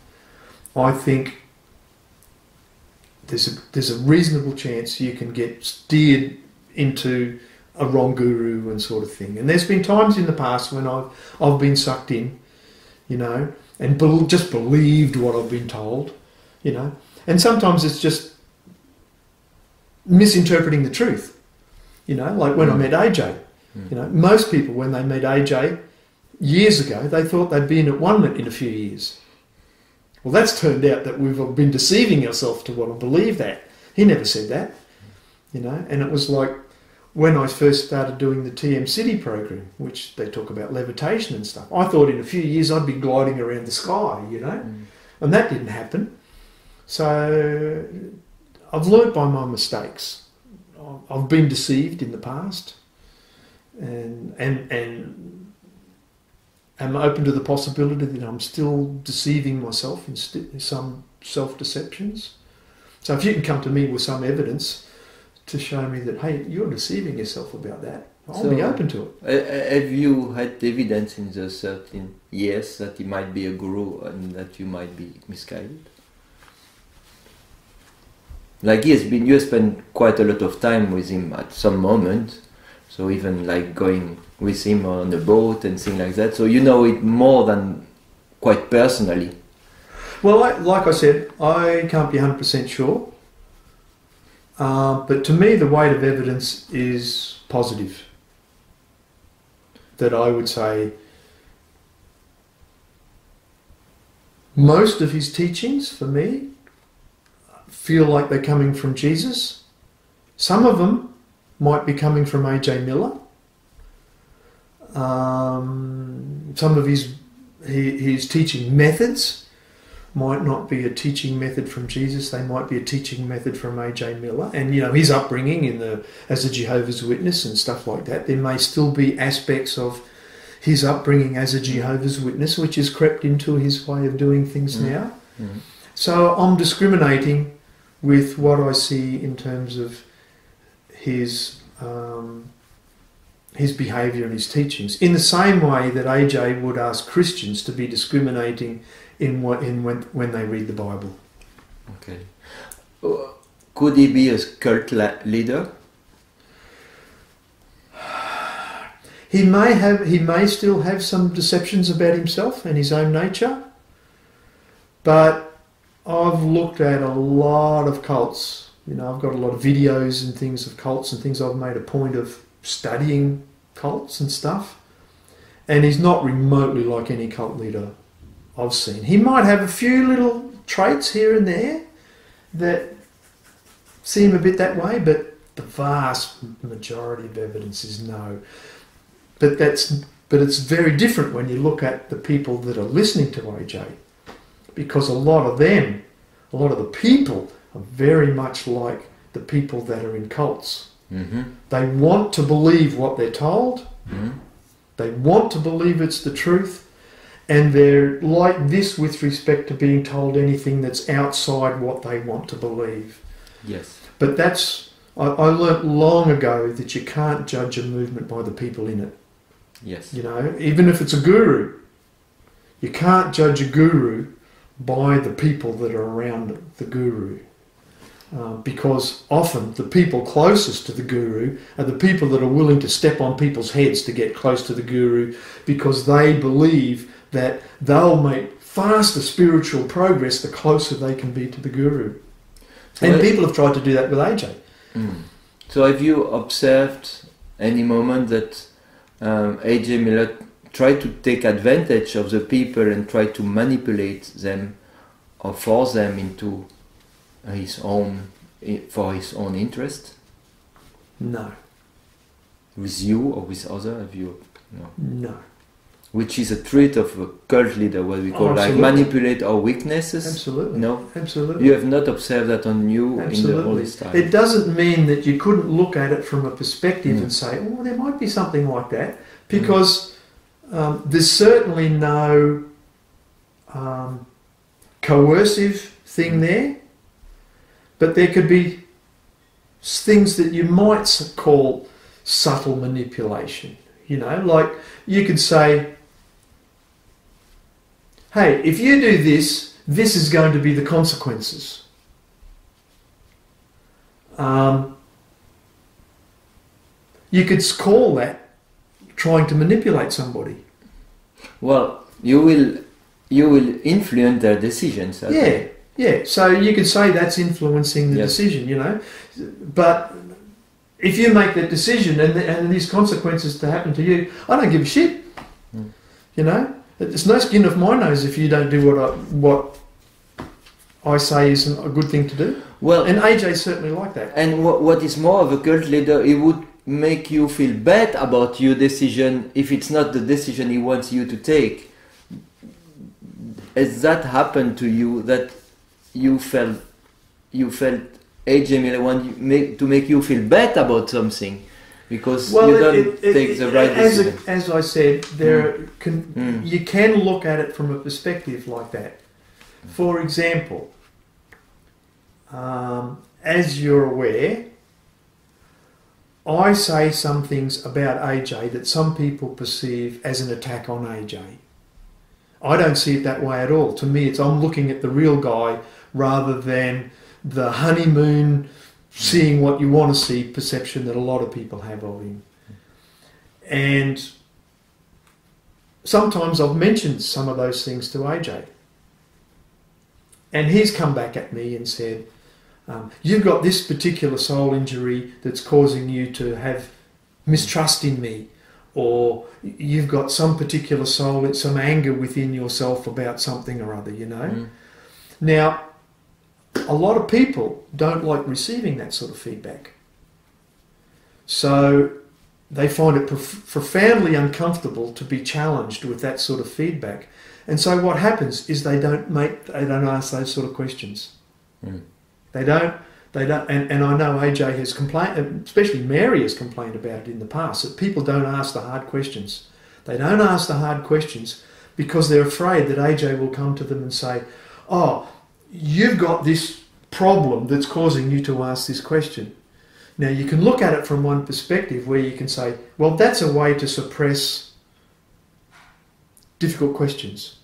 I think there's a, there's a reasonable chance you can get steered into a wrong guru and sort of thing. And there's been times in the past when I've, I've been sucked in, you know, and be, just believed what I've been told, you know. And sometimes it's just misinterpreting the truth, you know, like when mm. I met A J. Mm. You know, most people when they met A J years ago, they thought they'd be in at one in a few years. Well, that's turned out that we've been deceiving ourselves to want to believe that. He never said that, you know. And it was like when I first started doing the T M City program, which they talk about levitation and stuff, I thought in a few years I'd be gliding around the sky, you know, mm. and that didn't happen. So I've learnt by my mistakes. I've been deceived in the past, and and and am open to the possibility that I'm still deceiving myself in some self-deceptions. So if you can come to me with some evidence to show me that, hey, you're deceiving yourself about that, I'll so, be open to it. Have you had evidence in the thirteen years that he might be a guru and that you might be misguided? Like he has been, you spend quite a lot of time with him at some moment, so even like going with him on a boat and things like that, so you know it more than quite personally. Well, I, like I said, I can't be one hundred percent sure, uh, but to me the weight of evidence is positive. That I would say most of his teachings for me feel like they're coming from Jesus. Some of them might be coming from A J Miller. Um, some of his, his, his teaching methods might not be a teaching method from Jesus. They might be a teaching method from A J Miller. And, you know, his upbringing in the, as a Jehovah's Witness and stuff like that, there may still be aspects of his upbringing as a Jehovah's Witness which has crept into his way of doing things mm-hmm. now. Mm-hmm. So I'm discriminating with what I see in terms of his um, his behaviour and his teachings, in the same way that A J would ask Christians to be discriminating in what in when, when they read the Bible. Okay, could he be a cult leader? He may have. He may still have some deceptions about himself and his own nature, but I've looked at a lot of cults. You know, I've got a lot of videos and things of cults and things. I've made a point of studying cults and stuff. And he's not remotely like any cult leader I've seen. He might have a few little traits here and there that seem a bit that way, but the vast majority of evidence is no. But that's but it's very different when you look at the people that are listening to A J. Because a lot of them, a lot of the people, are very much like the people that are in cults. Mm-hmm. They want to believe what they're told. Mm-hmm. They want to believe it's the truth. And they're like this with respect to being told anything that's outside what they want to believe. Yes. But that's, I, I learnt long ago that you can't judge a movement by the people in it. Yes. You know, even if it's a guru, you can't judge a guru by the people that are around the guru, uh, because often the people closest to the guru are the people that are willing to step on people's heads to get close to the guru, because they believe that they'll make faster spiritual progress the closer they can be to the guru. So and I, people have tried to do that with A J. Mm. So have you observed any moment that um, A J Miller try to take advantage of the people and try to manipulate them or force them into his own, for his own interest? No. with you or with other? Have you? No. No. Which is a trait of a cult leader, what we call oh, like manipulate our weaknesses. Absolutely. No. Absolutely. You have not observed that on you absolutely. in the Holy Style. It doesn't mean that you couldn't look at it from a perspective mm. and say, oh, there might be something like that. Because mm. um, there's certainly no um, coercive thing mm. there. But there could be things that you might call subtle manipulation. You know, like you could say, hey, if you do this, this is going to be the consequences. Um, you could call that trying to manipulate somebody. Well, you will, you will influence their decisions. I yeah, think. yeah. So you could say that's influencing the yes. decision, you know, but if you make that decision and, and these consequences to happen to you, I don't give a shit. Mm. You know, it's no skin off my nose if you don't do what I, what I say isn't a good thing to do. Well, and A J certainly like that. And what, what is more of a cult leader, he would make you feel bad about your decision if it's not the decision he wants you to take. Has that happened to you, that you felt you felt A J Miller want to make you feel bad about something because well, you don't it, it, take it, the right as decision. A, as I said, there mm. can, mm. you can look at it from a perspective like that. For example, um, as you're aware, I say some things about A J that some people perceive as an attack on A J. I don't see it that way at all. To me, it's I'm looking at the real guy rather than the honeymoon, seeing what you want to see perception that a lot of people have of him. And sometimes I've mentioned some of those things to A J. And he's come back at me and said, um, you've got this particular soul injury that's causing you to have mistrust in me, or you've got some particular soul, some anger within yourself about something or other, you know. Mm. Now, a lot of people don't like receiving that sort of feedback. So they find it prof profoundly uncomfortable to be challenged with that sort of feedback. And so what happens is they don't make, they don't ask those sort of questions. Mm. They don't, they don't, and, and I know A J has complained, especially Mary has complained about it in the past, that people don't ask the hard questions. They don't ask the hard questions because they're afraid that A J will come to them and say, oh, you've got this problem that's causing you to ask this question. Now, you can look at it from one perspective where you can say, well, that's a way to suppress difficult questions.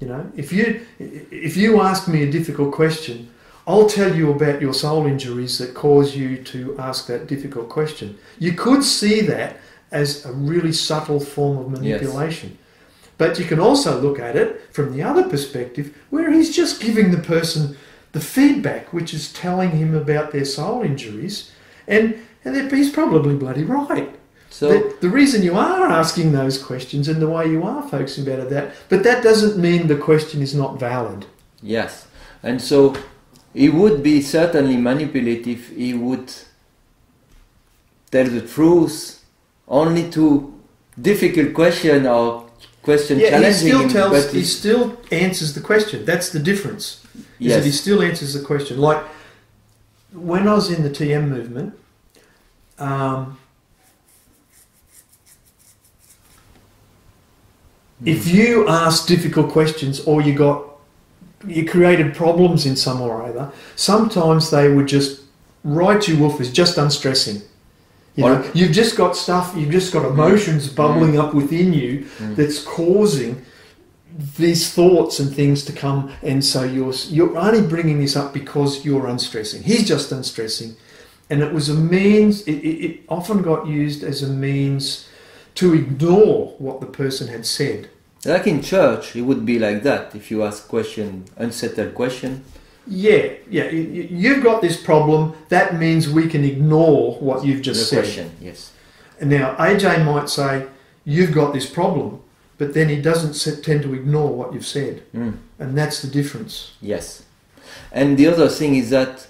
You know, if you, if you ask me a difficult question, I'll tell you about your soul injuries that cause you to ask that difficult question. You could see that as a really subtle form of manipulation. Yes. But you can also look at it from the other perspective where he's just giving the person the feedback which is telling him about their soul injuries, and, and he's probably bloody right. So the, the reason you are asking those questions and the way you are focusing about it, that, but that doesn't mean the question is not valid. Yes, and so he would be certainly manipulative. He would tell the truth only to difficult question or question yeah, challenging he still tells, him, he still answers the question. That's the difference. Is yes. that he still answers the question. Like when I was in the T M movement, um, mm. if you asked difficult questions or you got you created problems in some or other, sometimes they would just write you off as just unstressing. You know, you've just got stuff, you've just got emotions mm. bubbling mm. up within you mm. that's causing these thoughts and things to come, and so you're, you're only bringing this up because you're unstressing. He's just unstressing. And it was a means, it, it, it often got used as a means to ignore what the person had said. Like in church, it would be like that if you ask question, unsettled question. Yeah, yeah. You've got this problem. That means we can ignore what you've just said. Question, yes. And now A J might say, "You've got this problem," but then he doesn't tend to ignore what you've said, mm. and that's the difference. Yes. And the other thing is that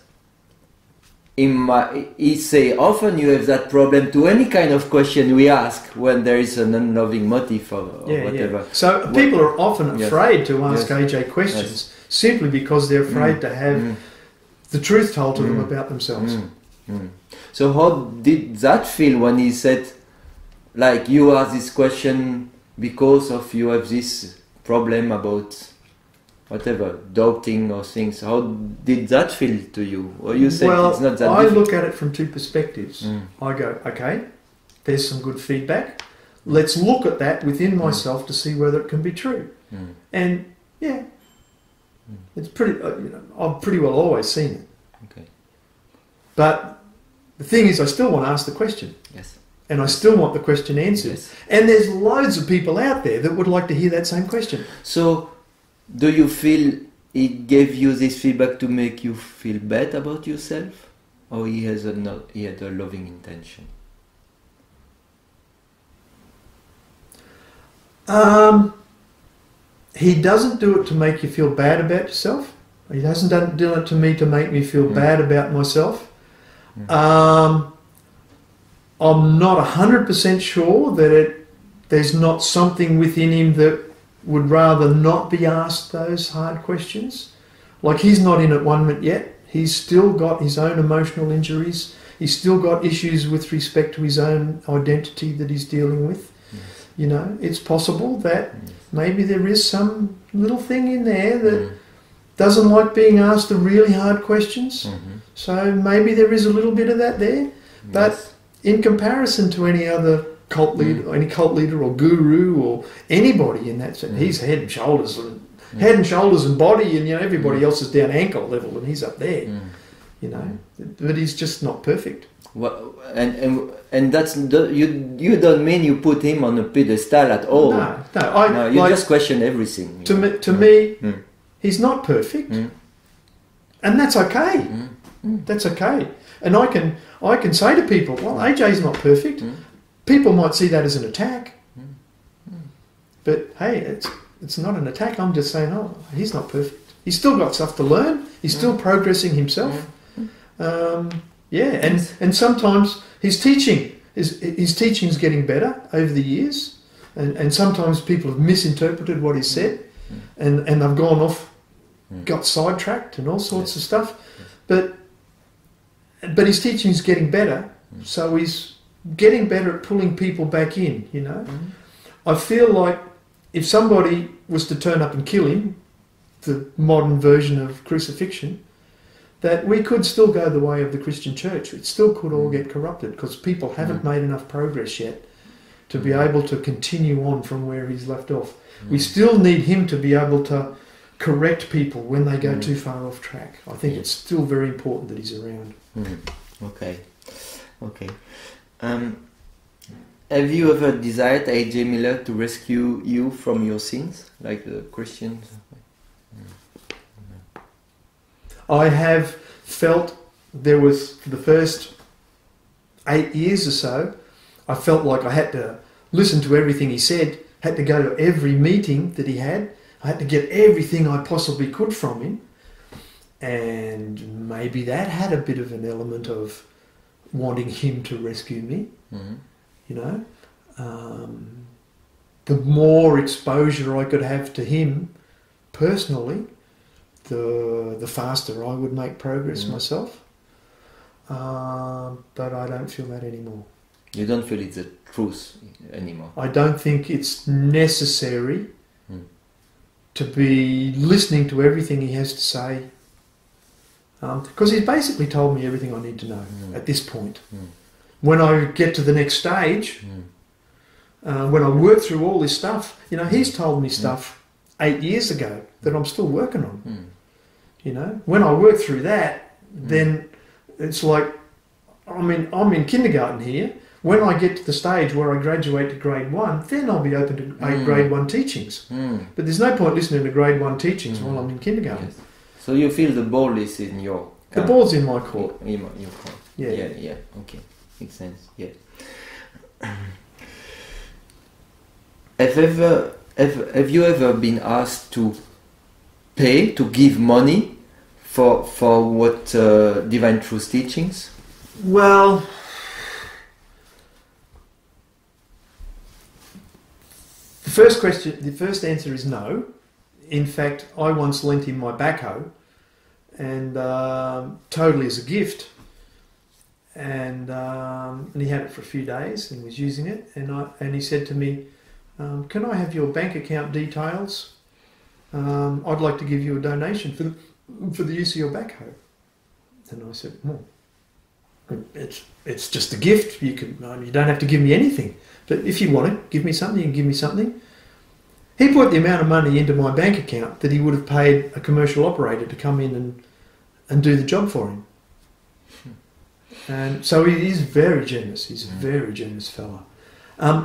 in my, he say, often you have that problem to any kind of question we ask when there is an unloving motive or, or yeah, whatever. Yeah. So what, people are often yes. afraid to ask yes. A J questions yes. simply because they're afraid mm. to have mm. the truth told to mm. them about themselves. Mm. Mm. So how did that feel when he said, like, you ask this question because of you have this problem about whatever, doubting or things? How did that feel to you? Or you said, well, it's not that I difficult. Look at it from two perspectives. Mm. I go, okay, there's some good feedback. Let's look at that within mm. myself to see whether it can be true. Mm. And yeah, mm. it's pretty. You know, I've pretty well always seen it. Okay. But the thing is, I still want to ask the question. Yes. And I still want the question answered. Yes. And there's loads of people out there that would like to hear that same question. So, do you feel he gave you this feedback to make you feel bad about yourself, or he has a no, he had a loving intention? Um, he doesn't do it to make you feel bad about yourself. He hasn't done do it to me to make me feel mm. bad about myself. Mm. Um, I'm not a hundred percent sure that it. There's not something within him that would rather not be asked those hard questions. Like, he's not in at one minute yet. He's still got his own emotional injuries. He's still got issues with respect to his own identity that he's dealing with. Yes. You know, it's possible that yes. maybe there is some little thing in there that mm. doesn't like being asked the really hard questions. Mm-hmm. So maybe there is a little bit of that there. Yes. But in comparison to any other cult leader, mm. or any cult leader or guru or anybody in that sense, mm. he's head and shoulders and mm. head and shoulders and body, and you know everybody mm. else is down ankle level and he's up there, mm. you know. Mm. But he's just not perfect. Well, and and and that's you. You don't mean you put him on a pedestal at all. No, no. I, no you like, just question everything. To me, to mm. me, mm. he's not perfect, mm. and that's okay. Mm. Mm. That's okay. And I can I can say to people, well, A J's not perfect. Mm. People might see that as an attack, mm. Mm. but hey, it's it's not an attack. I'm just saying, oh, he's not perfect. He's still got stuff to learn. He's mm. still progressing himself. Mm. Um, yeah, and and sometimes his teaching his his teaching is getting better over the years, and and sometimes people have misinterpreted what he said, mm. and and they've gone off, mm. got sidetracked and all sorts yes. of stuff, yes. but but his teaching is getting better, mm. so he's getting better at pulling people back in, you know. Mm. I feel like if somebody was to turn up and kill him, the modern version of crucifixion, that we could still go the way of the Christian church. It still could all get corrupted because people haven't mm. made enough progress yet to be able to continue on from where he's left off. Mm. We still need him to be able to correct people when they go mm. too far off track. I think yes. it's still very important that he's around. Mm. Okay. Okay. Um, have you ever desired A J Miller to rescue you from your sins, like the Christians? I have felt there was, for the first eight years or so, I felt like I had to listen to everything he said, had to go to every meeting that he had, I had to get everything I possibly could from him, and maybe that had a bit of an element of wanting him to rescue me, mm-hmm. you know. Um, the more exposure I could have to him personally, the the faster I would make progress mm. myself. Uh, but I don't feel that anymore. You don't feel it's the truth anymore? I don't think it's necessary mm. to be listening to everything he has to say, because um, he's basically told me everything I need to know mm. at this point. Mm. When I get to the next stage, mm. uh, when I work through all this stuff, you know, he's told me stuff mm. eight years ago that I'm still working on. Mm. You know, when I work through that, mm. then it's like, I mean, I'm in kindergarten here. When I get to the stage where I graduate to grade one, then I'll be open to mm. grade one teachings. Mm. But there's no point listening to grade one teachings mm. while I'm in kindergarten. Yes. So you feel the ball is in your camp. The ball's in my court. In your court. Yeah. yeah, yeah, okay, makes sense. Yeah. Have ever have have you ever been asked to pay to give money for for what uh, Divine Truth teachings? Well, the first question, the first answer is no. In fact, I once lent him my backhoe, and um, totally as a gift, and um, and he had it for a few days and was using it, and I and he said to me, um, "Can I have your bank account details? Um, I'd like to give you a donation for the, for the use of your backhoe." And I said, "Well, it's it's just a gift. You can um, you don't have to give me anything. But if you want to give me something, you can give me something." He put the amount of money into my bank account that he would have paid a commercial operator to come in and and do the job for him. And so he is very generous. He's a very generous fella. Um,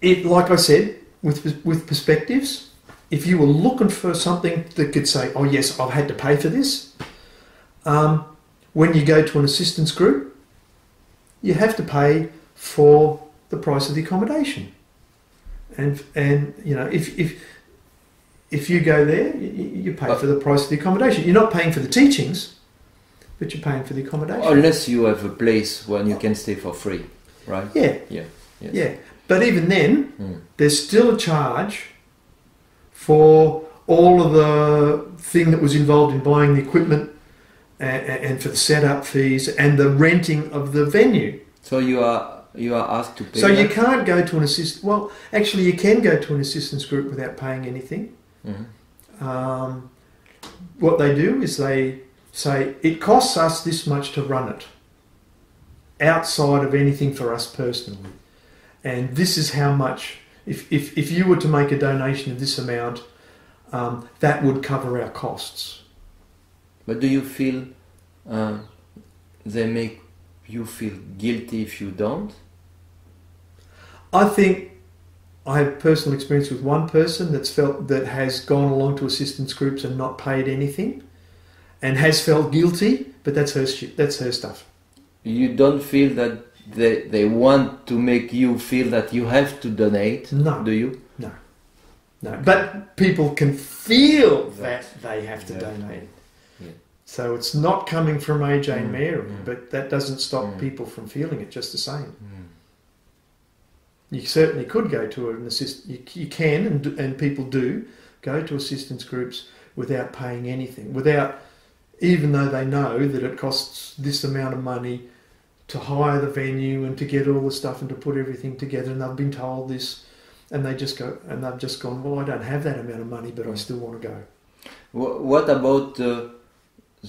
it, like I said, with with perspectives, if you were looking for something that could say, "Oh yes, I've had to pay for this," um, when you go to an assistance group, you have to pay for the price of the accommodation. And, and you know, if, if, if you go there, you, you pay but for the price of the accommodation. You're not paying for the teachings, but you're paying for the accommodation. Unless you have a place where you can stay for free, right? Yeah. Yeah. Yes. Yeah. But even then, mm. there's still a charge for all of the thing that was involved in buying the equipment and, and for the setup fees and the renting of the venue. So you are... You are asked to pay. So that. You can't go to an assist. Well, actually, you can go to an assistance group without paying anything. Mm-hmm. um, what they do is they say it costs us this much to run it, outside of anything for us personally, and this is how much. If if if you were to make a donation of this amount, um, that would cover our costs. But do you feel uh, they make you feel guilty if you don't? I think I have personal experience with one person that's felt that has gone along to assistance groups and not paid anything, and has felt guilty. But that's her that's her stuff. You don't feel that they they want to make you feel that you have to donate? No, do you? No, no. But people can feel that, that they have to yeah. donate. Yeah. So it's not coming from A J mm. Mary, mm. but that doesn't stop mm. people from feeling it just the same. Mm. You certainly could go to an assist. You, you can, and, and people do, go to assistance groups without paying anything, without, even though they know that it costs this amount of money to hire the venue and to get all the stuff and to put everything together, and they've been told this, and they just go, and they've just gone, "Well, I don't have that amount of money, but I still want to go." What about the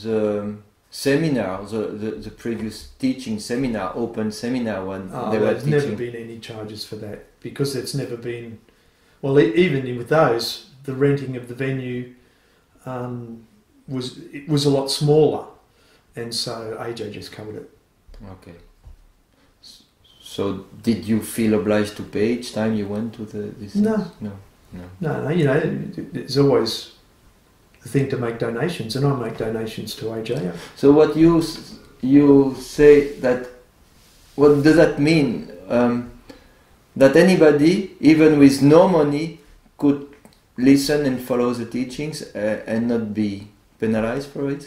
the seminar, the, the, the previous teaching seminar, open seminar when oh, they were teaching? There's never been any charges for that, because it's never been, well, even with those, the renting of the venue um, was it was a lot smaller, and so A J just covered it. Okay. So did you feel obliged to pay each time you went to the... This no. no. No. No, no, you know, it's always... thing to make donations, and I make donations to A J. So what you you say, that what does that mean? Um, that anybody, even with no money, could listen and follow the teachings uh, and not be penalized for it?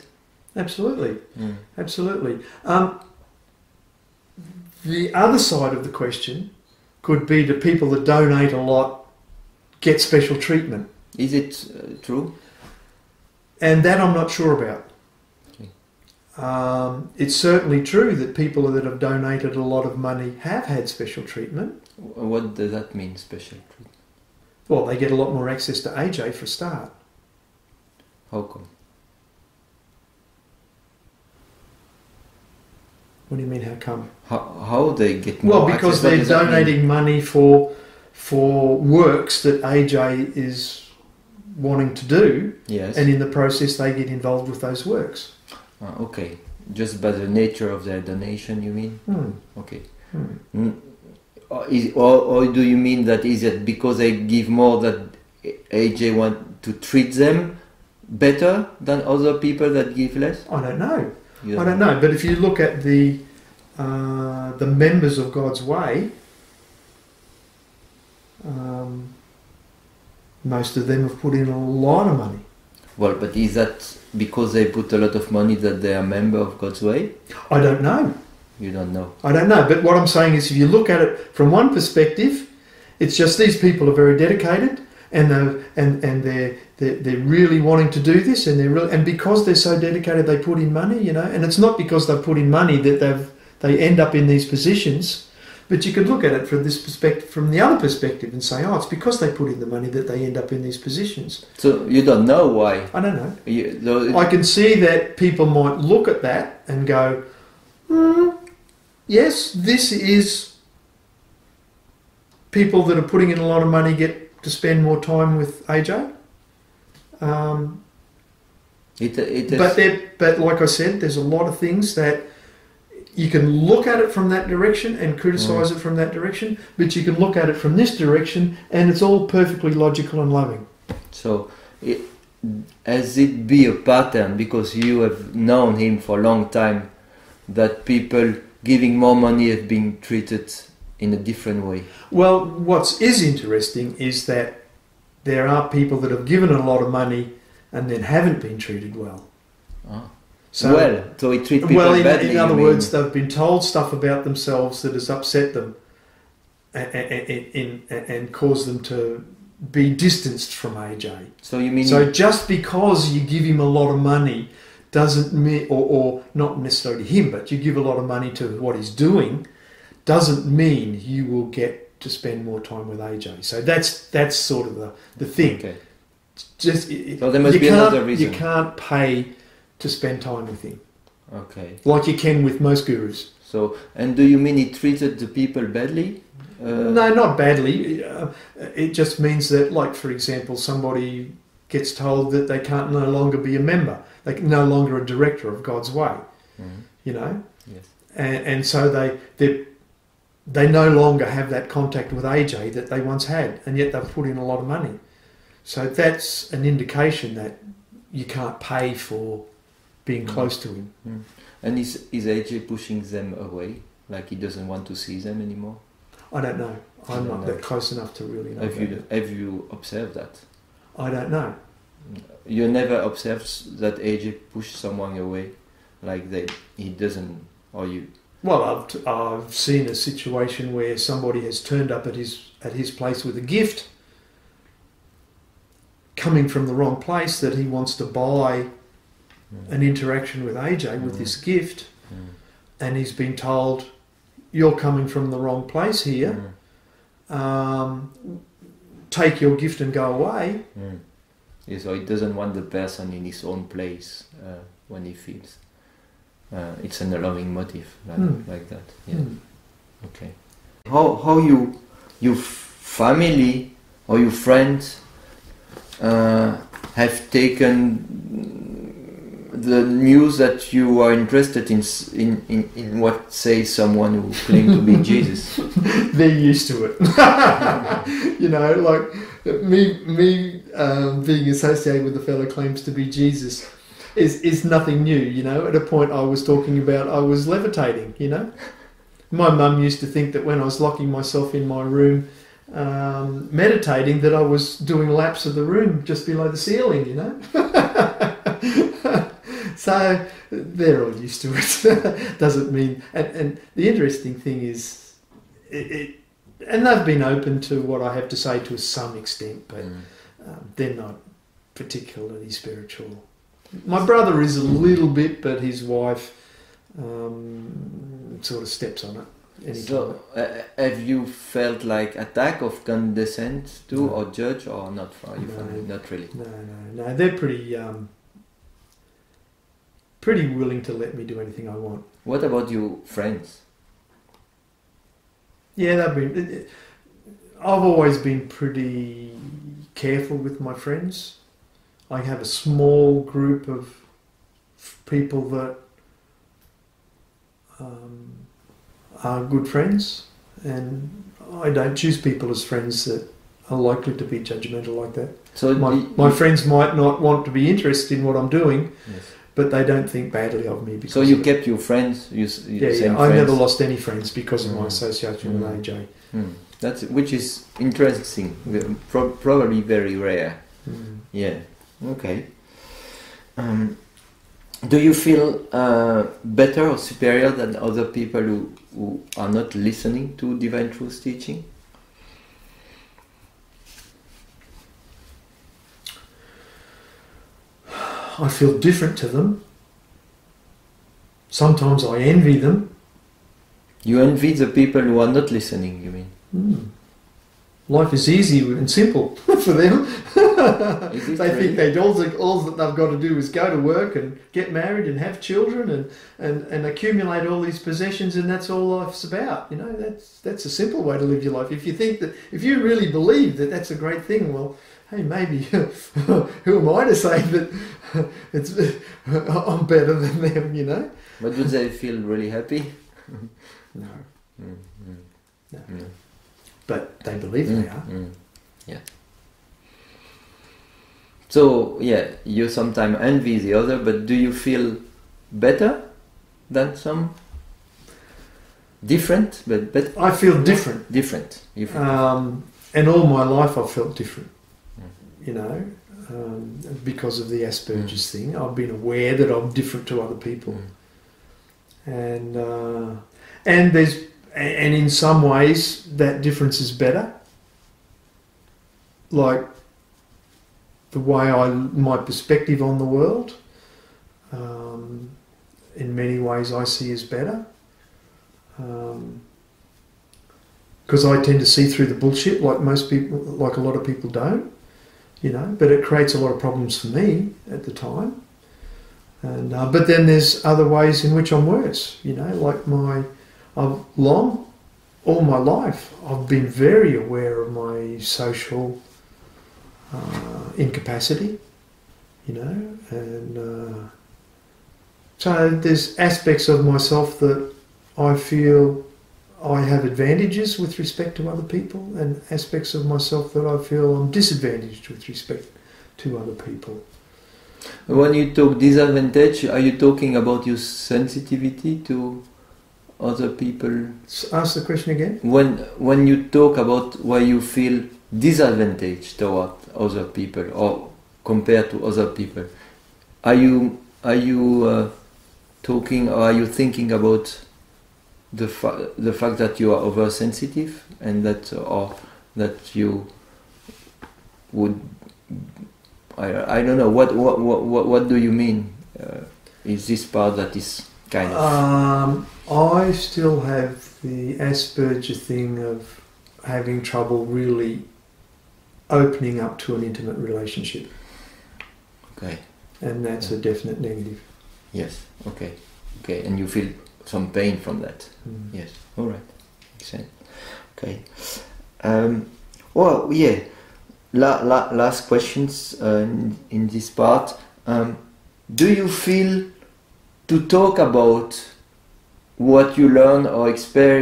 Absolutely, mm. absolutely. Um, the other side of the question could be, do people that donate a lot get special treatment? Is it uh, true? And that I'm not sure about. Okay. Um, it's certainly true that people that have donated a lot of money have had special treatment. What does that mean, special treatment? Well, they get a lot more access to A J for a start. How come? What do you mean, how come? How, how they get more access? Well, because access, they're donating money for, for works that A J is... wanting to do, yes, and in the process they get involved with those works. Ah, okay, just by the nature of their donation, you mean? Mm. Okay. Mm. Mm. Or, is, or, or do you mean that is it because they give more that A J want to treat them better than other people that give less? I don't know. Don't I don't know. know. But if you look at the uh, the members of God's Way, um, most of them have put in a lot of money. Well, but is that because they put a lot of money that they are a member of God's Way? I don't know. You don't know. I don't know. But what I'm saying is, if you look at it from one perspective, it's just these people are very dedicated, and they're, and and they're, they're they're really wanting to do this, and they're really, and because they're so dedicated, they put in money, you know. And it's not because they've put in money that they've they end up in these positions. But you could look at it from this perspective, from the other perspective, and say, oh, it's because they put in the money that they end up in these positions. So you don't know why. I don't know. You, no, I can see that people might look at that and go, hmm. Yes, this is people that are putting in a lot of money get to spend more time with A J. Um, it, it but, there, but like I said, there's a lot of things that you can look at it from that direction and criticise mm. it from that direction, but you can look at it from this direction and it's all perfectly logical and loving. So, it, as it be a pattern, because you have known him for a long time, that people giving more money and being treated in a different way? Well, what is interesting is that there are people that have given a lot of money and then haven't been treated well. Oh. So, well, so we treat people well, in, badly. In other words, mean? They've been told stuff about themselves that has upset them and, and, and, and caused them to be distanced from A J. So you mean... So just because you give him a lot of money doesn't mean, or, or not necessarily him, but you give a lot of money to what he's doing, doesn't mean you will get to spend more time with A J. So that's that's sort of the, the thing. Okay. Just, so there must you be another reason. You can't pay to spend time with him. Okay. Like you can with most gurus. So, and do you mean he treated the people badly? Uh, no, not badly. It just means that, like, for example, somebody gets told that they can't no longer be a member. They can no longer a director of God's Way, mm-hmm. you know? Yes. And, and so they, they they no longer have that contact with A J that they once had, and yet they've put in a lot of money. So that's an indication that you can't pay for being mm-hmm. close to him. Mm-hmm. And is, is A J pushing them away? Like he doesn't want to see them anymore? I don't know. I'm don't not know. that close enough to really know. Have you, have you observed that? I don't know. You never observe that A J pushed someone away, like they he doesn't, or you. Well, I've I've seen a situation where somebody has turned up at his at his place with a gift, coming from the wrong place, that he wants to buy mm. an interaction with A J mm. with this gift, mm. and he's been told, "You're coming from the wrong place here. Mm. Um, take your gift and go away." Mm. Yeah, so he doesn't want the person in his own place uh, when he feels. Uh, it's an allowing motive, like, mm. like that. Yeah. Mm. Okay. How how you your family or your friends uh, have taken the news that you are interested in in in, in what say someone who claims to be Jesus? They're used to it. You know, like. Me, me um, being associated with a fellow claims to be Jesus is, is nothing new, you know. At a point I was talking about I was levitating, you know. My mum used to think that when I was locking myself in my room um, meditating, that I was doing laps of the room just below the ceiling, you know. So they're all used to it. Doesn't mean... And, and the interesting thing is... it, it And they've been open to what I have to say to some extent, but mm. um, they're not particularly spiritual. My brother is a little bit, but his wife um, sort of steps on it. Anytime. So, uh, have you felt like attack of condescend to no. or judge or not? Are you no, not really? No, no, no. They're pretty, um, pretty willing to let me do anything I want. What about your friends? Yeah, they've been. I've always been pretty careful with my friends. I have a small group of people that um, are good friends, and I don't choose people as friends that are likely to be judgmental like that. So my, you, my friends might not want to be interested in what I'm doing, yes. but they don't think badly of me. Because so you kept your friends? You, you yeah, yeah. I never lost any friends because of mm. my association mm. with A J. Mm. That's, which is interesting, Pro probably very rare. Mm. Yeah, okay. Um, do you feel uh, better or superior than other people who, who are not listening to Divine Truth teaching? I feel different to them. Sometimes I envy them. You envy the people who are not listening, you mean? Mm. Life is easy and simple for them. They really? think they all, all that they've got to do is go to work and get married and have children and, and, and accumulate all these possessions, and that's all life's about. You know, that's that's a simple way to live your life. If you think that, if you really believe that that's a great thing, well, hey, maybe who am I to say that it's I'm better than them? You know. But do they feel really happy? No. Mm-hmm. No. Mm. But they believe mm-hmm. they are. Mm-hmm. Yeah. So, yeah, you sometimes envy the other, but do you feel better than some? Different, but better? I feel different. Different. different. Um, and all my life I've felt different, mm-hmm. you know, um, because of the Asperger's mm-hmm. thing. I've been aware that I'm different to other people. Mm-hmm. And, uh, and, there's, and in some ways that difference is better. Like... the way I, my perspective on the world, um, in many ways I see is better. Because um, I tend to see through the bullshit like most people, like a lot of people don't, you know, but it creates a lot of problems for me at the time. And uh, but then there's other ways in which I'm worse, you know, like my, I've long, all my life, I've been very aware of my social Uh, incapacity, you know, and uh, so there's aspects of myself that I feel I have advantages with respect to other people, and aspects of myself that I feel I'm disadvantaged with respect to other people. When you talk disadvantage, are you talking about your sensitivity to other people? Ask the question again. When when you talk about why you feel disadvantaged toward other people or compared to other people, are you are you uh, talking or are you thinking about the fa the fact that you are oversensitive and that or that you would I, I don't know what what what what do you mean? Uh, is this part that is kind of um, I still have the Asperger thing of having trouble really opening up to an intimate relationship. Okay. And that's yeah. a definite negative. Yes. Okay. Okay. And you feel some pain from that. Mm. Yes. All right. Makes sense. Okay. Um, well, yeah. La la last questions uh, in, in this part. Um, do you feel to talk about what you learn or exper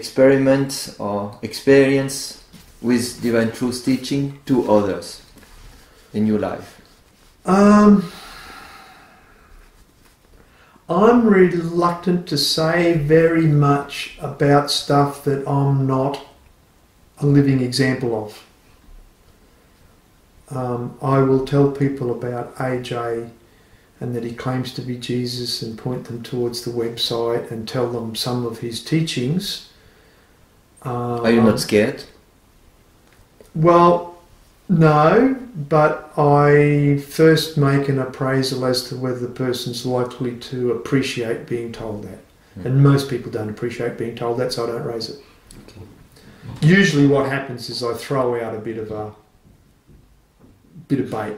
experiment or experience with Divine Truth teaching to others in your life? Um, I'm reluctant to say very much about stuff that I'm not a living example of. Um, I will tell people about A J and that he claims to be Jesus and point them towards the website and tell them some of his teachings. Um, Are you not scared? Well, no, but I first make an appraisal as to whether the person's likely to appreciate being told that. Mm. And most people don't appreciate being told that, so I don't raise it. Okay. Usually what happens is I throw out a bit of a bit of bait,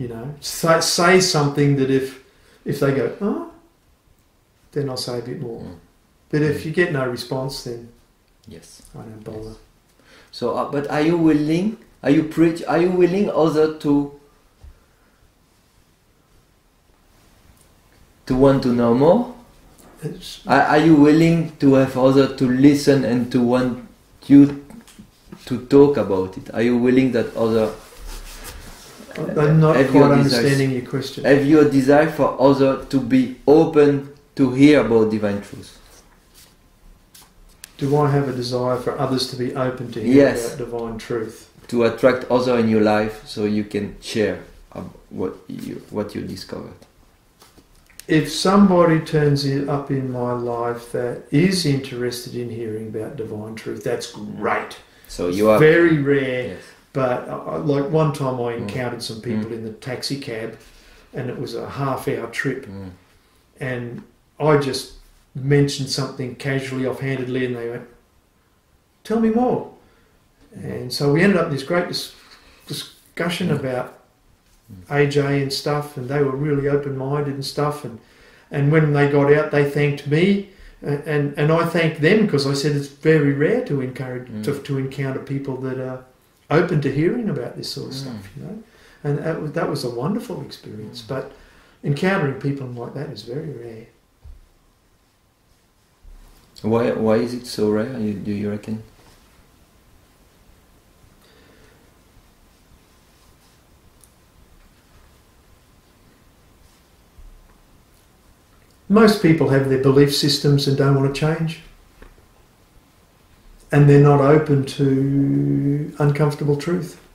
you know. Say, say something that if, if they go, oh, then I'll say a bit more. Mm. But if you get no response, then yes, I don't bother. Yes. So, uh, but are you willing? Are you preach? Are you willing other to to want to know more? Are, are you willing to have other to listen and to want you to talk about it? Are you willing that other? I'm not quite understanding your question. Have you a desire for other to be open to hear about Divine Truth? Do I have a desire for others to be open to hear yes. about Divine Truth? To attract others in your life so you can share of what you, what you discovered? If somebody turns it up in my life that is interested in hearing about divine truth, that's great. So you are very rare, yes. But I, like one time I encountered mm. some people mm. in the taxi cab, and it was a half-hour trip, mm. and I just mentioned something casually, offhandedly, and they went, "Tell me more." Mm. And so we ended up in this great dis discussion mm. about A J and stuff, and they were really open-minded and stuff, and and when they got out they thanked me, and and, and I thanked them, because I said it's very rare to encourage mm. to, to encounter people that are open to hearing about this sort of mm. stuff, you know, and that, that was a wonderful experience. Mm. But encountering people like that is very rare. So why why is it so rare, do you reckon? Most people have their belief systems and don't want to change. And they're not open to uncomfortable truth.